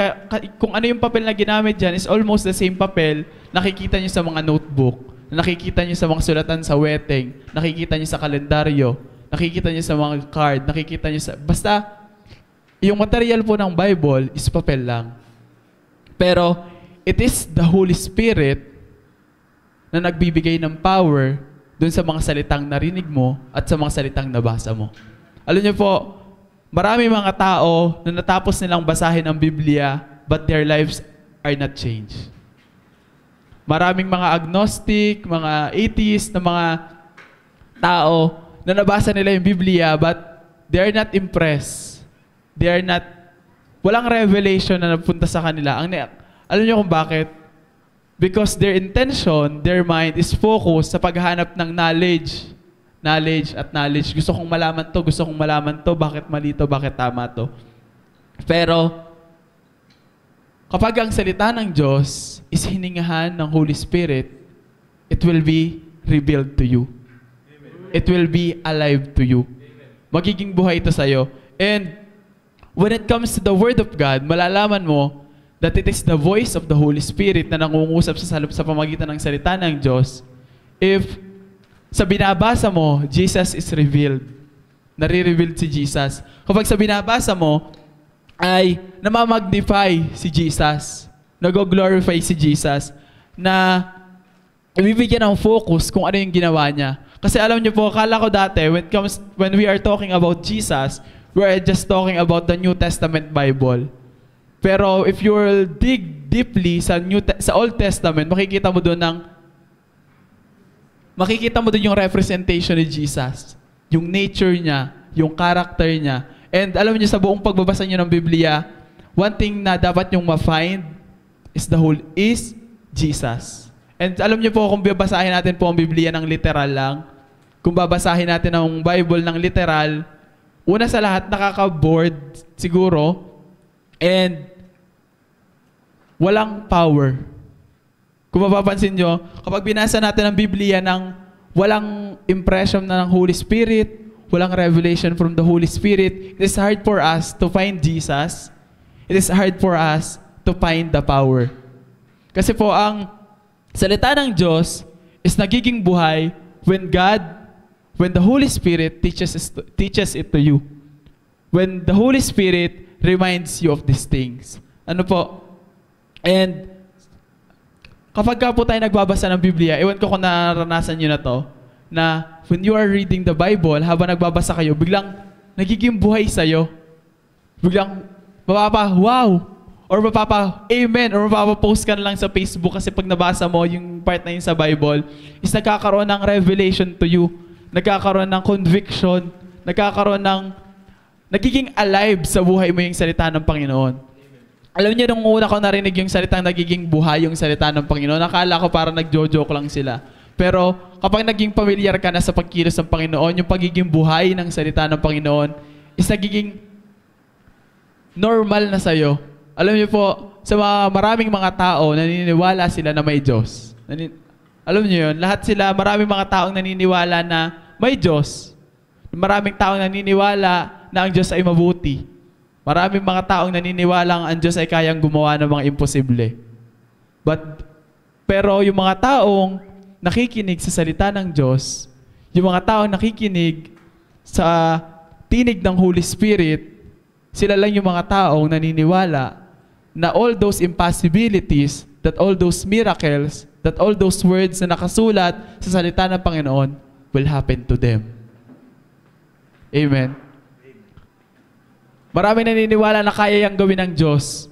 kung ano yung papel na ginamit dyan is almost the same papel nakikita nyo sa mga notebook, nakikita nyo sa mga sulatan sa wedding, nakikita nyo sa kalendaryo, nakikita nyo sa mga card, nakikita nyo sa... Basta, yung material po ng Bible is papel lang. Pero, it is the Holy Spirit na nagbibigay ng power dun sa mga salitang narinig mo at sa mga salitang nabasa mo. Alam nyo po, marami mga tao na natapos nilang basahin ang Biblia but their lives are not changed. Maraming mga agnostic, mga atheist na mga tao na nabasa nila yung Biblia but they are not impressed. They are not, walang revelation na napunta sa kanila. Alam niyo kung bakit? Because their intention, their mind is focused sa paghahanap ng knowledge. Knowledge at knowledge. Gusto kong malaman to, gusto kong malaman to, bakit mali to, bakit tama to. Pero, kapag ang salita ng Diyos is hiningahan ng Holy Spirit, it will be revealed to you. Amen. It will be alive to you. Amen. Magiging buhay ito sa'yo. And, when it comes to the Word of God, malalaman mo that it is the voice of the Holy Spirit na nangungusap sa pamagitan ng salita ng Diyos if Sa binabasa mo, Jesus is revealed. Nare-revealed si Jesus. Kapag sa binabasa mo, ay namamagnify si Jesus. Nag-glorify si Jesus. Na ibibigyan ng focus kung ano yung ginawa niya. Kasi alam niyo po, akala ko dati, when we are talking about Jesus, we are just talking about the New Testament Bible. Pero if you will dig deeply sa Old Testament, makikita mo doon yung representation ni Jesus. Yung nature niya, yung character niya. And alam niyo, sa buong pagbabasa niyo ng Biblia, one thing na dapat niyong ma-find is Jesus. And alam niyo po, kung babasahin natin po ang Biblia ng literal lang, kung babasahin natin ang Bible ng literal, una sa lahat, nakaka-bored siguro, and walang power. Kung mapapansin nyo, kapag binasa natin ang Biblia ng walang impression na ng Holy Spirit, walang revelation from the Holy Spirit, it is hard for us to find Jesus. It is hard for us to find the power. Kasi po, ang salita ng Diyos is nagiging buhay when the Holy Spirit teaches it to you. When the Holy Spirit reminds you of these things. Ano po? And kapag ka po tayo nagbabasa ng Biblia, ewan ko kung naranasan nyo na to, na when you are reading the Bible, habang nagbabasa kayo, biglang nagiging buhay sa'yo. Biglang mapapa-wow! Or mapapa-amen! Or mapapa-post ka na lang sa Facebook kasi pag nabasa mo yung part na yun sa Bible, is nagkakaroon ng revelation to you. Nagkakaroon ng conviction. Nagiging alive sa buhay mo yung salita ng Panginoon. Alam niyo, nung una ko narinig yung salitang nagiging buhay yung salita ng Panginoon, nakala ko parang nagjo-joke lang sila. Pero kapag naging pamilyar ka na sa pagkilos ng Panginoon, yung pagiging buhay ng salita ng Panginoon is nagiging normal na sa'yo. Alam niyo po, sa maraming mga tao, naniniwala sila na may Diyos. Alam niyo yun, maraming mga taong naniniwala na may Diyos. Maraming taong naniniwala na ang Diyos ay mabuti. Maraming mga taong naniniwalang ang Diyos ay kayang gumawa ng mga imposible. Pero yung mga taong nakikinig sa salita ng Diyos, yung mga taong nakikinig sa tinig ng Holy Spirit, sila lang yung mga taong naniniwala na all those impossibilities, that all those miracles, that all those words na nakasulat sa salita ng Panginoon will happen to them. Amen. Maraming naniniwala na kaya yang gawin ng Diyos.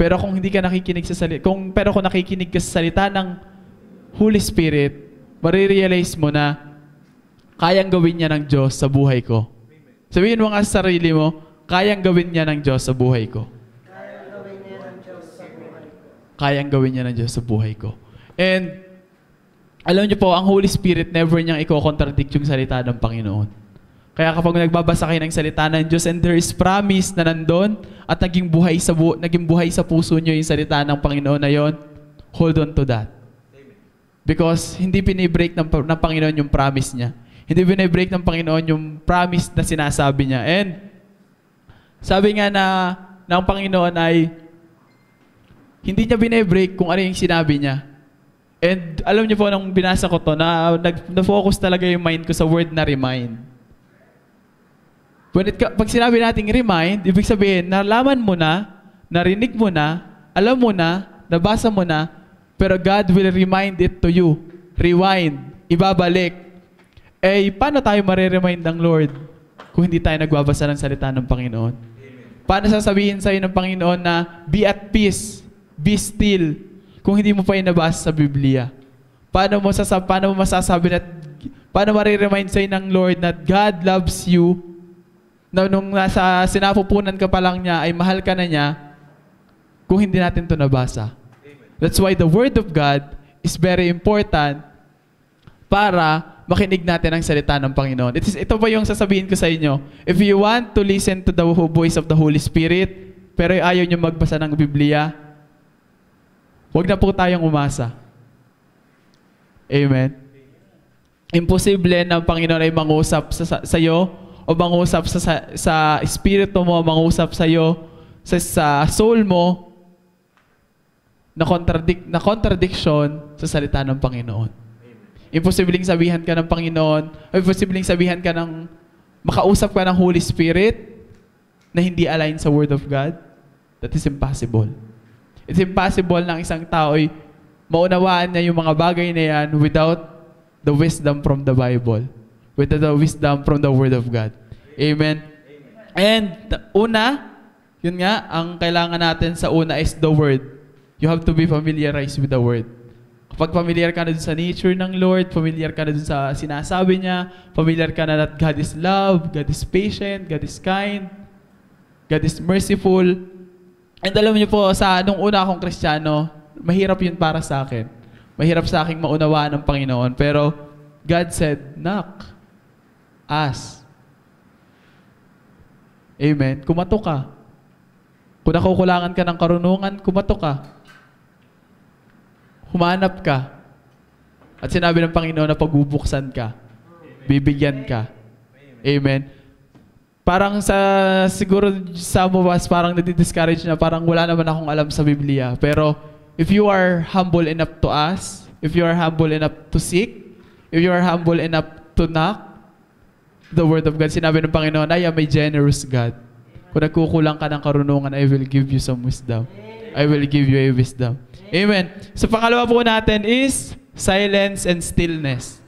Pero kung hindi ka nakikinig sa salita, kung nakikinig ka sa salita ng Holy Spirit, marirealize mo na kayang gawin niya ng Diyos sa buhay ko. Sabihin mo nga sa sarili mo, kayang gawin niya ng Diyos sa buhay ko. Kayang gawin niya ng Diyos sa buhay ko. And alam niyo po, ang Holy Spirit never niyang iko-contradict yung salita ng Panginoon. Kaya kapag nagbabasa kayo ng salita ng Diyos and there is promise na nandun at naging buhay sa puso niyo yung salita ng Panginoon na yon, hold on to that. Because hindi pinibreak ng Panginoon yung promise niya. Hindi pinibreak ng Panginoon yung promise na sinasabi niya. And sabi nga na ng Panginoon ay hindi niya binibreak kung ano yung sinabi niya. And alam niyo po, nung binasa ko to, na-focus talaga yung mind ko sa word na remind. Pag sinabi nating remind, ibig sabihin, nalaman mo na, narinig mo na, alam mo na, nabasa mo na, pero God will remind it to you. Rewind. Ibabalik. Eh, paano tayo mariremind ng Lord kung hindi tayo nagbabasa ng salita ng Panginoon? Paano sasabihin sa'yo ng Panginoon na, be at peace, be still, kung hindi mo pa yung nabasa sa Biblia? Paano mariremind sa'yo ng Lord na God loves you, na nung nasa sinapupunan ka pa lang niya, ay mahal ka na niya, kung hindi natin ito nabasa? Amen. That's why the Word of God is very important para makinig natin ang salita ng Panginoon. Ito pa yung sasabihin ko sa inyo. If you want to listen to the voice of the Holy Spirit, pero ayaw niyo magbasa ng Biblia, huwag na po tayong umasa. Amen? Imposible na ang Panginoon ay mangusap sa iyo, o mangusap sa espiritu mo, mangusap sa iyo, sa soul mo, na contradiction sa salita ng Panginoon. Amen. Imposibleng sabihan ka ng Panginoon, o imposibleng sabihan ka ng, makausap ka ng Holy Spirit na hindi align sa Word of God. That is impossible. It's impossible ng isang tao ay maunawaan niya yung mga bagay na yan without the wisdom from the Bible. Without the wisdom from the Word of God. Amen. And una, yun nga, ang kailangan natin sa una is the Word. You have to be familiarized with the Word. Kapag familiar ka na dun sa nature ng Lord, familiar ka na dun sa sinasabi niya, familiar ka na that God is love, God is patient, God is kind, God is merciful. And alam niyo po, sa nung una akong Kristiyano, mahirap yun para sa akin. Mahirap sa akin maunawaan ng Panginoon. Pero God said, knock, ask. Amen. Kumatok ka. Kung nakukulangan ka ng karunungan, kumatok ka. Humanap ka. At sinabi ng Panginoon na pagbubuksan ka. Bibigyan ka. Amen. Parang sa, siguro sa mabas, parang nadi-discourage na, parang wala naman akong alam sa Biblia. Pero if you are humble enough to ask, if you are humble enough to seek, if you are humble enough to knock, the Word of God, sinabi ng Panginoon, I am a generous God. Kung nagkukulang ka ng karunungan, I will give you some wisdom. I will give you a wisdom. Amen. So, pangalawa po natin is silence and stillness.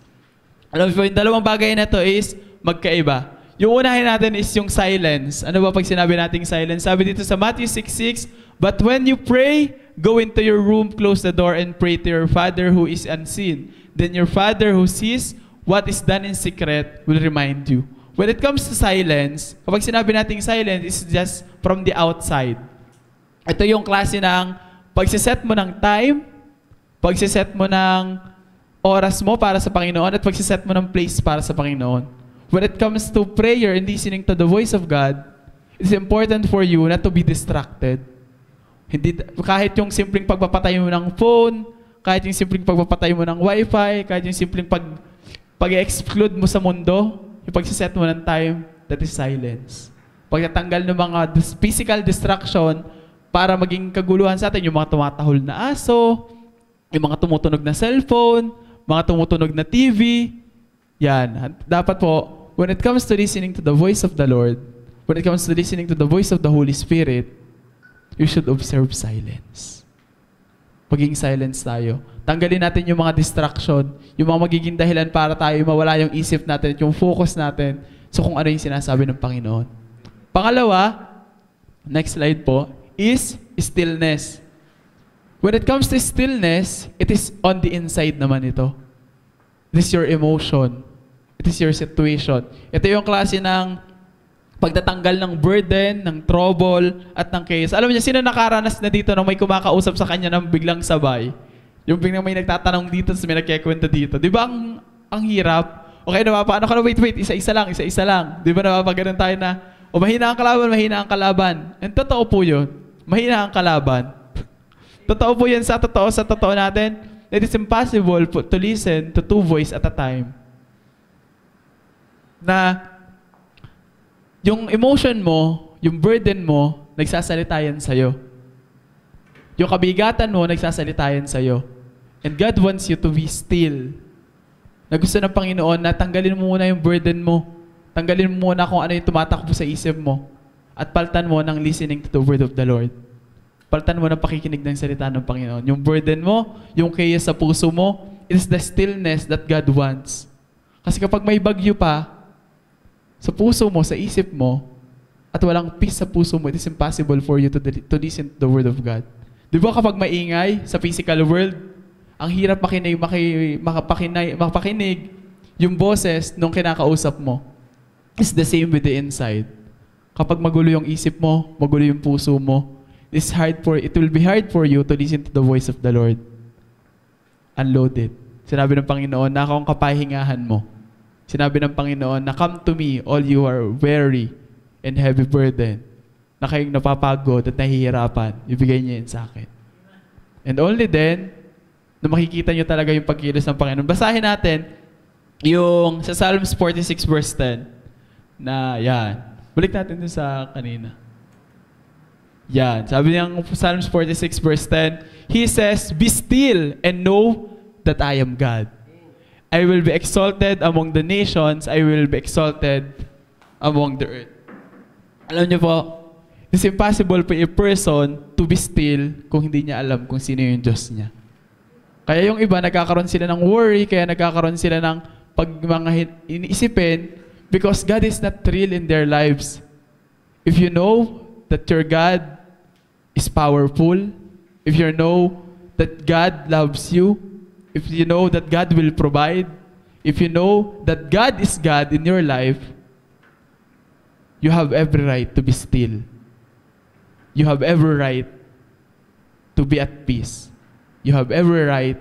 Alam mo po, yung dalawang bagay na to is magkaiba. Yung unahin natin is yung silence. Ano ba pag sinabi nating silence? Sabi dito sa Matthew 6:6, but when you pray, go into your room, close the door, and pray to your Father who is unseen. Then your Father who sees what is done in secret will remind you. When it comes to silence, kapag sinabi nating silence, it's just from the outside. Ito yung klase ng pagsiset mo ng time, pagsiset mo ng oras mo para sa Panginoon, at pagsiset mo ng place para sa Panginoon. When it comes to prayer and listening to the voice of God, it's important for you not to be distracted. Hindi, kahit yung simpleng pagpapatay mo ng phone, kahit yung simpleng pagpapatay mo ng wifi, kahit yung simpleng pag-exclude mo sa mundo, yung pagsiset mo ng time, that is silence. Pagtatanggal ng mga physical distraction, para maging kaguluhan sa atin, yung mga tumatahol na aso, yung mga tumutunog na cellphone, mga tumutunog na TV. Yan. Dapat po, when it comes to listening to the voice of the Lord, when it comes to listening to the voice of the Holy Spirit, you should observe silence. Maging silence tayo. Tanggalin natin yung mga distraction, yung mga magiging dahilan para tayo mawala yung isip natin, yung focus natin sa kung ano yung sinasabi ng Panginoon. Pangalawa, next slide po, is stillness. When it comes to stillness, it is on the inside naman ito. It is your emotion. It is your situation. Ito yung klase ng pagtatanggal ng burden, ng trouble, at ng chaos. Alam niyo, sino nakaranas na dito nung may kumakausap sa kanya ng biglang sabay? Yung biglang may nagtatanong dito at may nagkikwento dito. Di ba ang hirap? Okay, napapaano ka na, wait, isa-isa lang. Di ba napapaganoon tayo na, o mahina ang kalaban. And totoo po yun. Mahina ang kalaban. Totoo po yan sa totoo natin. It is impossible to listen to two voices at a time. Na yung emotion mo, yung burden mo, nagsasalitayan sa'yo. Yung kabigatan mo, nagsasalitayan sa'yo. And God wants you to be still. Na gusto ng Panginoon na tanggalin mo muna yung burden mo. Tanggalin mo muna kung ano yung tumatakbo sa isip mo. At paltan mo ng listening to the Word of the Lord. Paltan mo ng pakikinig ng salita ng Panginoon. Yung burden mo, yung chaos sa puso mo, it is the stillness that God wants. Kasi kapag may bagyo pa, sa puso mo, sa isip mo, at walang peace sa puso mo, it is impossible for you to listen to the Word of God. Di ba kapag maingay sa physical world, ang hirap makapakinig yung boses nung kinakausap mo. It's the same with the inside. Kapag magulo yung isip mo, magulo yung puso mo, it will be hard for you to listen to the voice of the Lord. Unload it. Sinabi ng Panginoon na ako ang kapahingahan mo. Sinabi ng Panginoon na come to me, all you are weary and heavy burden, na kayong napapagod at nahihirapan, ibigay niya yun sa akin. And only then, na makikita niyo talaga yung pagkilos ng Panginoon. Basahin natin yung sa Psalms 46 verse 10 na yan. Balik natin dun sa kanina. Yan. Sabi niyang Psalms 46 verse 10, He says, Be still and know that I am God. I will be exalted among the nations. I will be exalted among the earth. Alam niyo po, it's impossible for a person to be still kung hindi niya alam kung sino yung Diyos niya. Kaya yung iba, nagkakaroon sila ng worry, kaya nagkakaroon sila ng iniisipin because God is not real in their lives. If you know that your God is powerful, if you know that God loves you, if you know that God will provide, if you know that God is God in your life, you have every right to be still. You have every right to be at peace. You have every right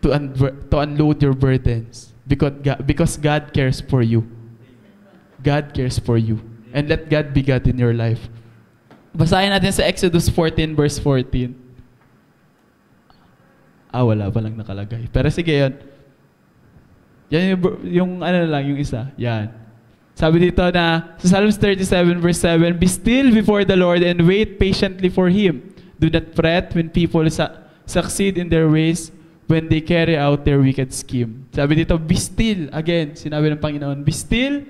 to unload your burdens because God cares for you. God cares for you. And let God be God in your life. Basahin natin sa Exodus 14 verse 14. Ah, wala palang nakalagay. Pero sige yun. Yan yung ano lang, yung isa. Yan. Sabi dito na, sa Psalms 37 verse 7, "Be still before the Lord and wait patiently for Him. Do not fret when people succeed in their ways, when they carry out their wicked scheme." Sabi dito, be still. Again, sinabi ng Panginoon, be still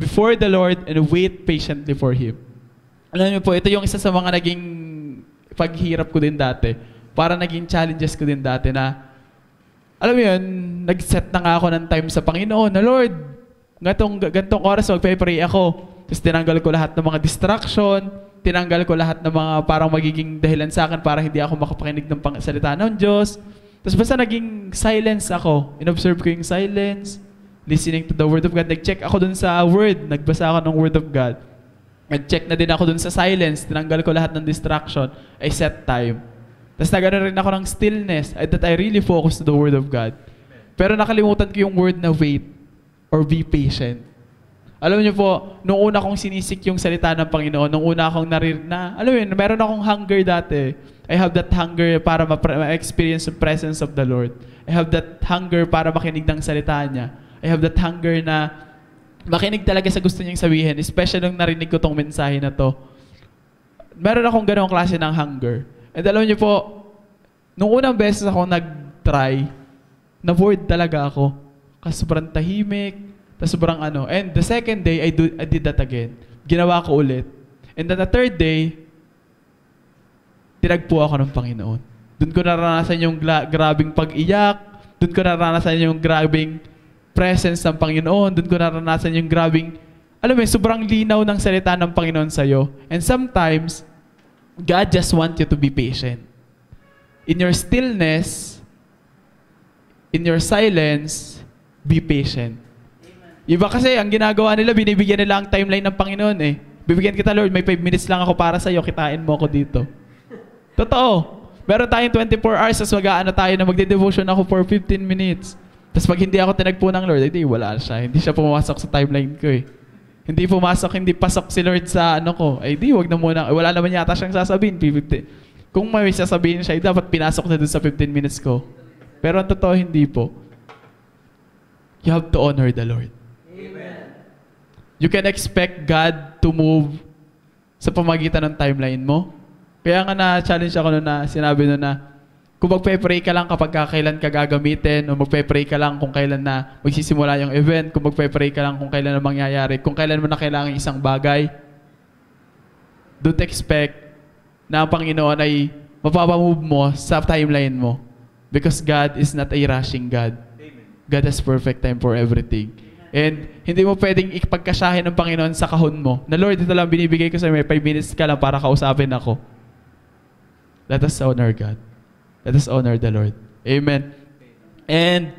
before the Lord and wait patiently for Him. Alam niyo po, ito yung isa sa mga naging paghirap ko din dati. Para naging challenges ko din dati na, alam mo yun, nag-set na nga ako ng time sa Panginoon na, Lord, gantong oras magpe-pray ako. Tapos tinanggal ko lahat ng mga distraction, tinanggal ko lahat ng mga parang magiging dahilan sa akin para hindi ako makapakinig ng salita ng Diyos. Tapos basta naging silence ako. In-observe ko yung silence, listening to the Word of God. Nag-check ako dun sa Word, nagbasa ako ng Word of God. Nag-check na din ako dun sa silence. Tinanggal ko lahat ng distraction. I set time. Tapos nagano rin ako ng stillness that I really focus to the Word of God. Pero nakalimutan ko yung word na wait or be patient. Alam niyo po, nung una kong sinisik yung salita ng Panginoon, nung una akong alam yun, meron akong hunger dati. I have that hunger para ma-experience the presence of the Lord. I have that hunger para makinig ng salita niya. I have that hunger na makinig talaga sa gusto niyang sabihin, especially nung narinig ko tong mensahe na to. Meron akong ganong klase ng hunger. At alam niyo po, nung unang beses ako nag-try, na-bored talaga ako. Kasi sobrang tahimik, sobrang ano. And the second day, I did that again. Ginawa ko ulit. And then the third day, tinagpo ako ng Panginoon. Doon ko naranasan yung grabing pag-iyak. Doon ko naranasan yung grabing presence ng Panginoon, doon ko naranasan yung grabing, alam mo, sobrang linaw ng salita ng Panginoon sa'yo. And sometimes, God just wants you to be patient. In your stillness, in your silence, be patient. Iba kasi, ang ginagawa nila, binibigyan nila ang timeline ng Panginoon eh. Bibigyan kita, Lord, may 5 minutes lang ako para sa'yo, kitain mo ako dito. Totoo. Meron tayong 24 hours, as mag-aano tayo na magde-devotion ako for 15 minutes. Tapos pag hindi ako tinagpo ng Lord, hindi, wala siya. Hindi siya pumasok sa timeline ko eh. Hindi pumasok, hindi pasok si Lord sa ano ko. Ay, di, wag na muna. Wala naman yata siyang sasabihin, 15. Kung may sasabihin siya, dapat pinasok na dun sa 15 minutes ko. Pero ang totoo, hindi po. You have to honor the Lord. Amen. You can expect God to move sa pamagitan ng timeline mo. Kaya nga na-challenge ako noon na sinabi noon na, kung magpe-pray ka lang kapag kailan ka gagamitin, o magpe-pray ka lang kung kailan na magsisimula yung event, kung magpe-pray ka lang kung kailan na mangyayari, kung kailan mo na kailangan isang bagay, don't expect na ang Panginoon ay mapapamove mo sa timeline mo. Because God is not a rushing God. God has perfect time for everything. And hindi mo pwedeng ipagkasyahin ng Panginoon sa kahon mo, na Lord, ito lang binibigay ko sa may 5 minutes ka lang para kausapin ako. Let us honor God. Let us honor the Lord. Amen. And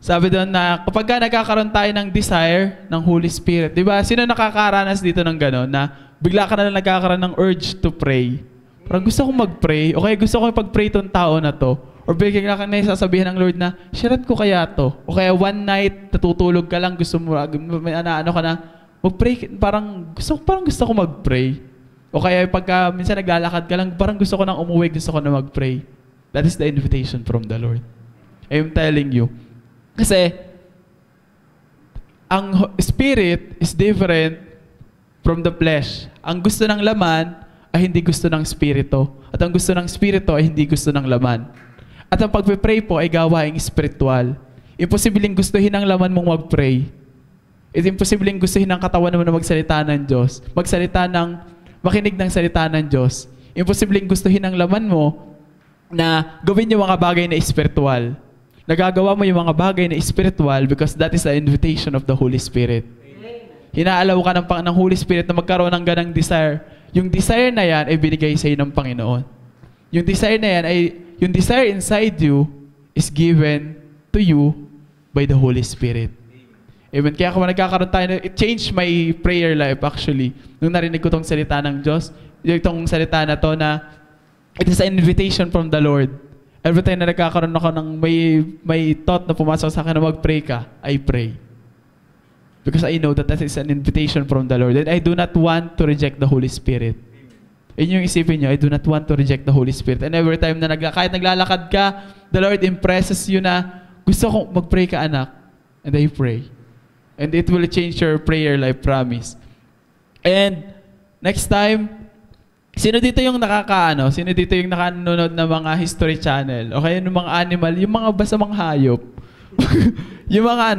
sabi doon na kapag ka nagkakaroon tayo ng desire ng Holy Spirit, di ba? Sino nakakaranas dito ng gano'n na bigla ka na nagkakaroon ng urge to pray? Parang gusto kong mag-pray, o kaya gusto kong pag-pray tong tao na to, or bigla ka na sasabihin ng Lord na, sharean ko kaya to? O kaya one night, natutulog ka lang, gusto mo, ano ka na, mag-pray, parang gusto ko mag-pray. O kaya pagka minsan naglalakad ka lang, parang gusto ko nang umuwi, gusto ko na mag-pray. That is the invitation from the Lord. I am telling you. Kasi, ang spirit is different from the flesh. Ang gusto ng laman ay hindi gusto ng spirito. At ang gusto ng spirito ay hindi gusto ng laman. At ang pagpe-pray po ay gawaing spiritual. Imposibleng gustuhin ang laman mong mag-pray. It's imposibleng gustuhin ang katawan mo na magsalita ng Diyos. Makinig ng salita ng Diyos. Imposibleng gustuhin ang laman mo na gawin yung mga bagay na spiritual. Nagagawa mo yung mga bagay na spiritual because that is the invitation of the Holy Spirit. Hinaalaw ka ng Holy Spirit na magkaroon ng ganang desire. Yung desire na yan ay binigay sa'yo ng Panginoon. Yung desire na yan ay, yung desire inside you is given to you by the Holy Spirit. Amen. Kaya kung nagkakaroon tayo, it changed my prayer life actually. Nung narinig ko tong salita ng Diyos, itong salita na to na it is an invitation from the Lord. Every time na nagkakaroon ako ng may thought na pumasok sa akin na mag-pray ka, I pray. Because I know that is an invitation from the Lord. And I do not want to reject the Holy Spirit. Yun yung isipin nyo, I do not want to reject the Holy Spirit. And every time na kahit naglalakad ka, the Lord impresses you na, gusto kong mag-pray ka anak. And I pray. And it will change your prayer life, promise. And next time, sino dito yung nakanonood ng mga History Channel? O kaya ng mga animal, yung mga basamang hayop. Yung mga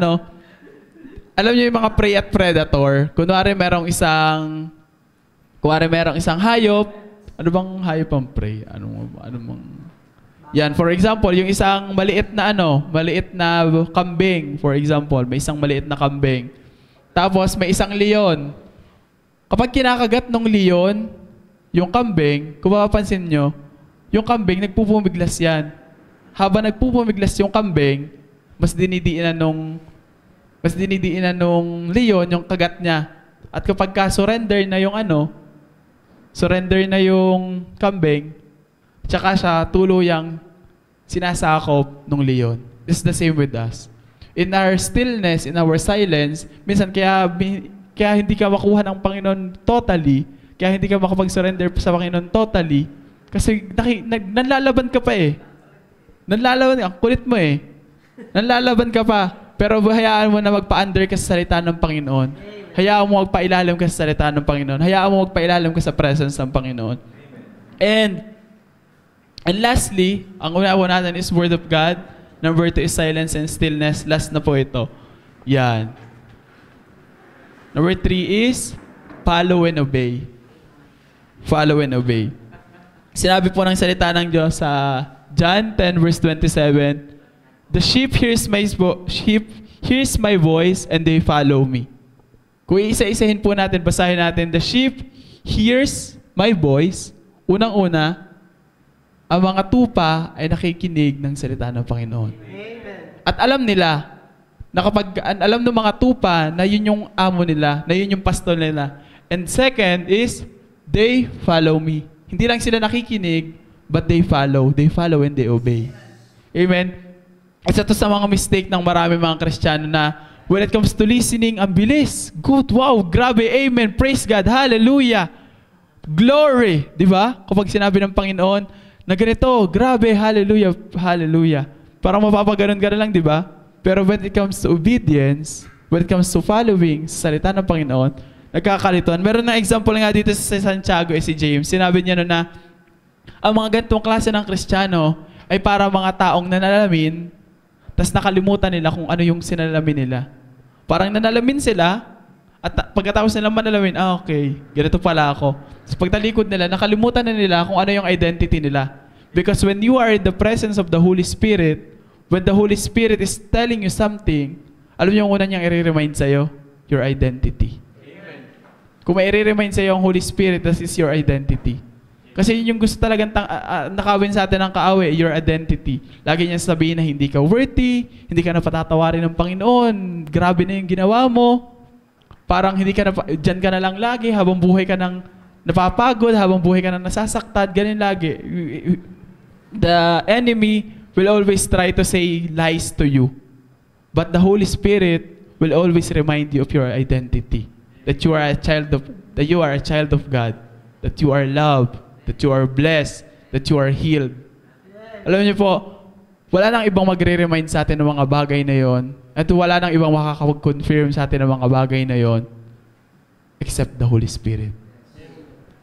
alam niyo yung mga prey at predator. Kunwari merong isang hayop. Ano bang hayop ang prey? Yan, for example, yung isang maliit na kambing, for example, may isang maliit na kambing. Tapos may isang leon. Kapag kinakagat ng leon, yung kambing, kung mapapansin nyo, yung kambing, nagpupumiglas yan. Habang nagpupumiglas yung kambing, mas dinidiinan nung leon yung kagat niya. At kapag ka-surrender na yung surrender na yung kambing, tsaka siya tuluyang sinasakop nung leon. It's the same with us. In our stillness, in our silence, minsan kaya hindi ka makuha ng Panginoon totally, kaya hindi ka makapag-surrender sa Panginoon totally kasi nanlalaban ka pa eh. Ang kulit mo eh. Nanlalaban ka pa. Pero hayaan mo na magpa-under ka sa salita ng Panginoon. Hayaan mo magpailalim ka sa salita ng Panginoon. Hayaan mo magpailalim ka sa presence ng Panginoon. And lastly, ang una natin is Word of God. Number 2 is silence and stillness. Last na po ito. Yan. Number 3 is follow and obey. Follow and obey. Sinabi po ng salita ng Diyos sa John 10 verse 27, "The sheep hears my voice and they follow me." Kung iisa-isahin po natin, basahin natin, "The sheep hears my voice." Unang-una, ang mga tupa ay nakikinig ng salita ng Panginoon. Amen. At alam nila, alam ng mga tupa na yun yung amo nila, na yun yung pastor nila. And second is, they follow me. Hindi lang sila nakikinig, but they follow. They follow and they obey. Amen? Isa to sa mga mistake ng marami mga Kristiyano na when it comes to listening, ang bilis. Good, wow, grabe, amen, praise God, hallelujah, glory. Diba? Kapag sinabi ng Panginoon na ganito, grabe, hallelujah, hallelujah. Parang mapapaganon ka na lang, diba? Pero when it comes to obedience, when it comes to following sa salita ng Panginoon, nagkakalituan. Meron na example nga dito sa Santiago si James. Sinabi niya na ang mga ganitong klase ng Kristiyano ay para mga taong nanalamin tapos nakalimutan nila kung ano yung sinalamin nila. Parang nanalamin sila at pagkatapos nilang manalamin, okay, ganito pala ako. So pagtalikod nila, nakalimutan na nila kung ano yung identity nila. Because when you are in the presence of the Holy Spirit, when the Holy Spirit is telling you something, alam niyo yung una niyang i-remind sa'yo? Your identity. Kung may i-remind sa'yo ang Holy Spirit, that is your identity. Kasi yun yung gusto talagang nakawin sa atin ng kaaway, your identity. Lagi niya sabihin na hindi ka worthy, hindi ka na patatawarin ng Panginoon, grabe na yung ginawa mo, parang dyan ka na lang lagi, habang buhay ka nang napapagod, habang buhay ka nang nasasaktan, ganun lagi. The enemy will always try to say lies to you. But the Holy Spirit will always remind you of your identity. That you are a child of God, that you are loved, that you are blessed, that you are healed. Alam niyo po, wala nang ibang magre-remind sa atin ng mga bagay na 'yon. At wala nang ibang makakapag-confirm sa atin ng mga bagay na 'yon except the Holy Spirit.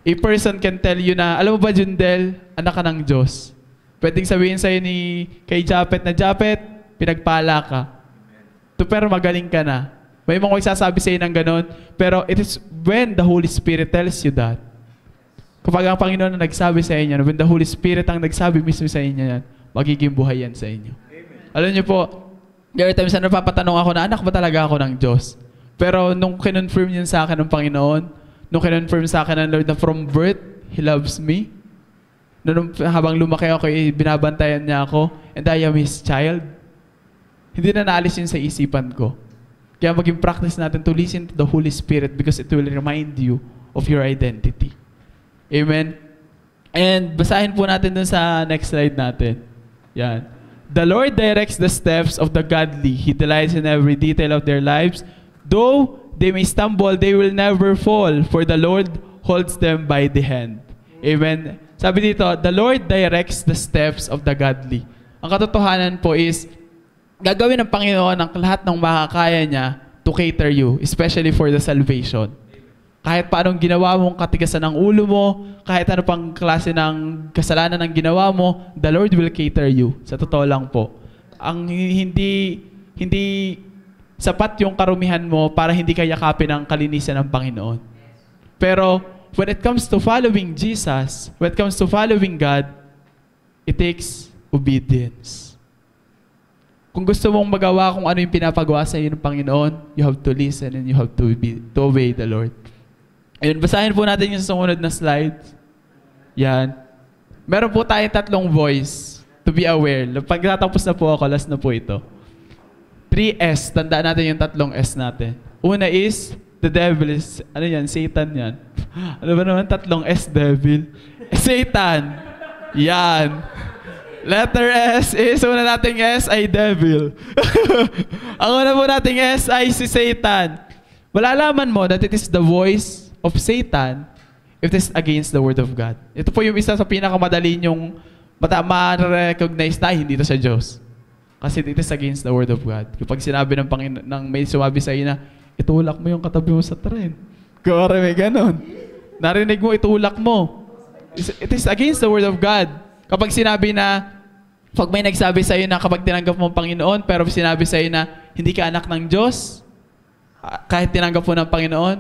A person can tell you na, alam mo ba Jundel, anak ka ng Diyos. Pwedeng sabihin sa'yo ni kay Japet na, Japet, pinagpala ka. To, pero magaling ka na. May mga isasabi sa'yo ng ganon. Pero it is when the Holy Spirit tells you that. Kapag ang Panginoon na nagsabi sa inyo, when the Holy Spirit ang nagsabi mismo sa inyo yan, magiging buhay yan sa inyo. Amen. Alam niyo po, there are times na napapatanong ako na, anak ba talaga ako ng Diyos? Pero nung kinonfirm yun sa akin ng Panginoon, nung kinonfirm sa akin ng Lord na from birth, He loves me. Nung habang lumaki ako, binabantayan niya ako, and I am His child. Hindi na naalis yun sa isipan ko. Kaya maging practice natin to listen to the Holy Spirit because it will remind you of your identity. Amen? And basahin po natin dun sa next slide natin. Yan. The Lord directs the steps of the godly. He delights in every detail of their lives. Though they may stumble, they will never fall, for the Lord holds them by the hand. Amen? Sabi dito, the Lord directs the steps of the godly. Ang katotohanan po is, gagawin ng Panginoon ang lahat ng makakaya niya to cater you, especially for the salvation. Kahit paanong ginawa mong katigasan ng ulo mo, kahit ano pang klase ng kasalanan ang ginawa mo, the Lord will cater you. Sa totoo lang po. Ang hindi sapat yung karumihan mo para hindi ka yakapin ang kalinisan ng Panginoon. Pero when it comes to following Jesus, when it comes to following God, it takes obedience. Kung gusto mong magawa kung ano yung pinapagawa sa iyo ng Panginoon, you have to listen and you have to obey the Lord. Ayun, basahin po natin yung sumunod na slide. Yan. Meron po tayong tatlong voice to be aware. Pagkatapos na po ako, last na po ito. 3S. Tandaan natin yung tatlong S natin. Una is, the devil is, ano yan? Satan yan. Ano ba naman? Tatlong S, devil. Satan. Yan. Letter S is, una nating S ay devil. Ang una po nating S ay si Satan. Malalaman mo that it is the voice of Satan if this against the Word of God. Ito po yung isa sa pinakamadali niyong ma-recognize na hindi ito sa Diyos. Kasi it is against the Word of God. Kapag sinabi ng Panginoon, ng may sumabi sa iyo na, itulak mo yung katabi mo sa tren. Kore, may ganon. Narinig mo, itulak mo. It is against the Word of God. Kapag sinabi na, pag may nagsabi sa iyo na kapag tinanggap mo ang Panginoon, pero sinabi sa iyo na, hindi ka anak ng Diyos, kahit tinanggap mo ng Panginoon,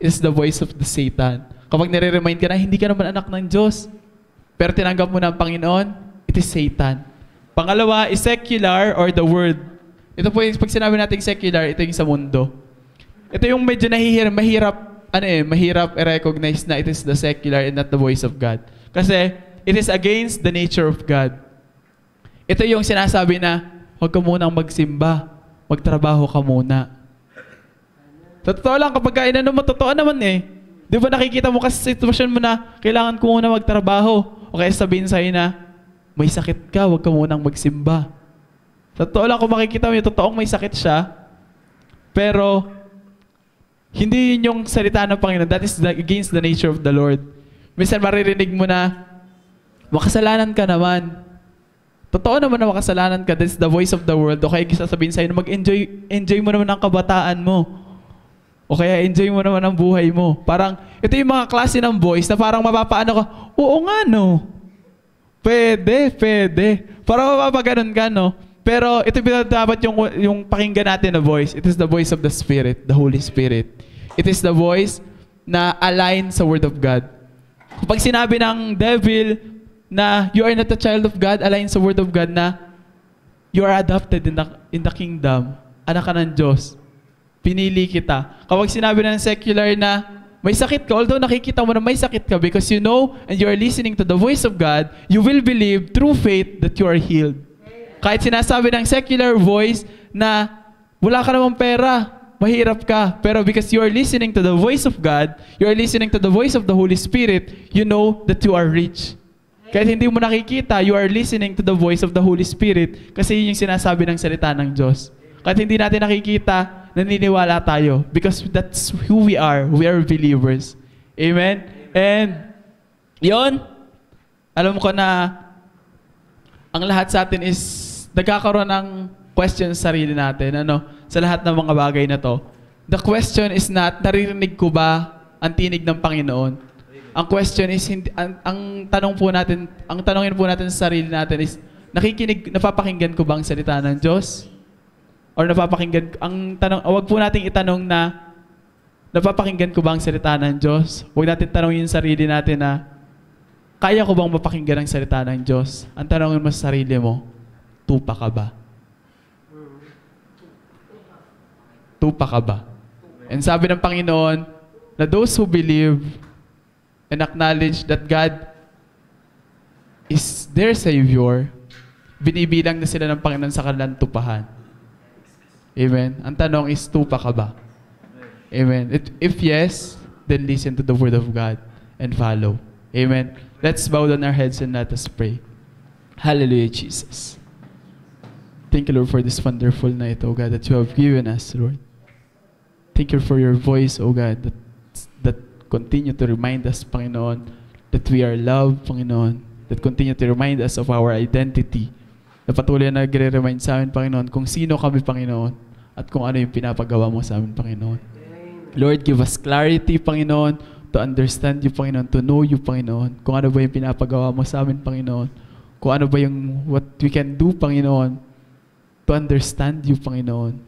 is the voice of the Satan. Kapag nare-remind ka na, hindi ka naman anak ng Diyos, pero tinanggap mo na ang Panginoon, it is Satan. Pangalawa is secular or the world. Ito po yung, pag sinabi natin secular, ito yung sa mundo. Ito yung medyo mahirap i-recognize na it is the secular and not the voice of God. Kasi, it is against the nature of God. Ito yung sinasabi na, huwag ka munang magsimba, magtrabaho ka muna. Totoo lang, kapag inano mo, totoo naman eh. Di ba nakikita mo kasi sitwasyon mo na kailangan ko muna magtrabaho o kaya sabihin sa'yo na may sakit ka, huwag ka munang magsimba. Totoo lang kung makikita mo yung totoong may sakit siya, pero hindi yun yung salita ng Panginoon. That is against the nature of the Lord. Minsan maririnig mo na makasalanan ka naman. Totoo naman na makasalanan ka. That's the voice of the world. O kaya sasabihin sa'yo na mag-enjoy mo naman ang kabataan mo. O kaya enjoy mo naman ang buhay mo. Parang, ito yung mga klase ng voice na parang mapapaano ka, oo nga no. Pwede. Parang mapapaganon ka no. Pero ito dapat yung pakinggan natin na voice. It is the voice of the Spirit, the Holy Spirit. It is the voice na align sa Word of God. Kapag sinabi ng devil na you are not a child of God, align sa Word of God na you are adopted in the kingdom. Anak ka ng Diyos. Pinili kita. Kapag sinabi ng secular na may sakit ka, although nakikita mo na may sakit ka because you know and you are listening to the voice of God, you will believe through faith that you are healed. Kahit sinasabi ng secular voice na wala ka namang pera, mahirap ka, pero because you are listening to the voice of God, you are listening to the voice of the Holy Spirit, you know that you are rich. Kahit hindi mo nakikita, you are listening to the voice of the Holy Spirit kasi yun yung sinasabi ng salita ng Diyos. Kahit hindi natin nakikita, naniniwala tayo because that's who we are. We are believers. Amen? And, yon, alam ko na ang lahat sa atin is nagkakaroon ng question sa sarili natin, ano, sa lahat ng mga bagay na to. The question is not, naririnig ko ba ang tinig ng Panginoon? Ang question is, ang tanongin po natin sa sarili natin is, napapakinggan ko bang salita ng Diyos? Or napapakinggan, huwag po nating itanong na, napapakinggan ko bang salita ng Diyos? Huwag natin tanongin yung sarili natin na, kaya ko bang mapakinggan ang salita ng Diyos? Ang tanongin mo sa sarili mo, tupa ka ba? Tupa ka ba? And sabi ng Panginoon, na those who believe and acknowledge that God is their Savior, binibilang na sila ng Panginoon sa kanilang tupahan. Amen? Ang tanong is, tupa ka ba? Amen? If yes, then listen to the Word of God and follow. Amen? Let's bow down our heads and let us pray. Hallelujah, Jesus. Thank you, Lord, for this wonderful night, O God, that you have given us, Lord. Thank you for your voice, O God, that continue to remind us, Panginoon, that we are loved, Panginoon, that continue to remind us of our identity, na patuloy na nagre-remind sa amin, Panginoon, kung sino kami, Panginoon, at kung ano yung pinapagawa mo sa amin, Panginoon. Lord, give us clarity, Panginoon, to understand you, Panginoon, to know you, Panginoon, kung ano ba yung pinapagawa mo sa amin, Panginoon, kung ano ba yung what we can do, Panginoon, to understand you, Panginoon.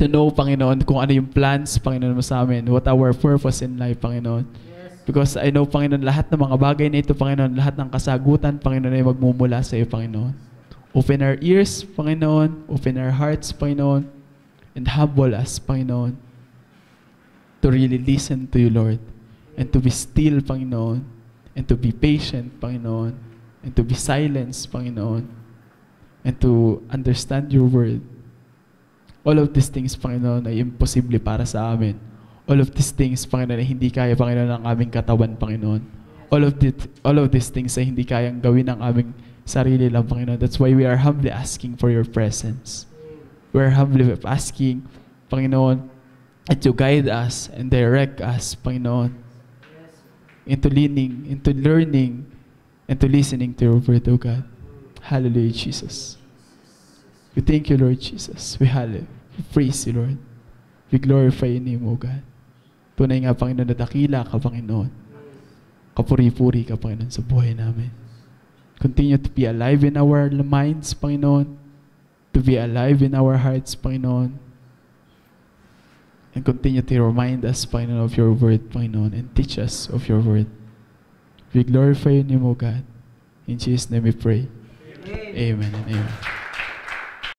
To know, Panginoon, kung ano yung plans, Panginoon, mo sa amin. What our purpose in life, Panginoon. Yes. Because I know, Panginoon, lahat ng mga bagay na ito, Panginoon, lahat ng kasagutan, Panginoon, ay magmumula sa iyo, Panginoon. Open our ears, Panginoon. Open our hearts, Panginoon. And humble us, Panginoon, to really listen to you, Lord. And to be still, Panginoon. And to be patient, Panginoon. And to be silenced, Panginoon. And to understand your word. All of these things, Panginoon, ay imposible para sa amin. All of these things, Panginoon, ay hindi kaya, Panginoon, ng aming katawan, Panginoon. All of these things ay hindi kayang gawin ng aming sarili lang, Panginoon. That's why we are humbly asking for your presence. We are humbly asking, Panginoon, that you guide us and direct us, Panginoon, into learning, and to listening to your word, O God. Hallelujah, Jesus. We thank you, Lord Jesus. We praise you, Lord. We glorify your name, O God. Tunay nga, Panginoon, na dakila ka, Panginoon. Kapuri-puri ka, Panginoon, sa buhay namin. Continue to be alive in our minds, Panginoon. To be alive in our hearts, Panginoon. And continue to remind us, Panginoon, of your word, Panginoon. And teach us of your word. We glorify your name, O God. In Jesus' name we pray. Amen and amen.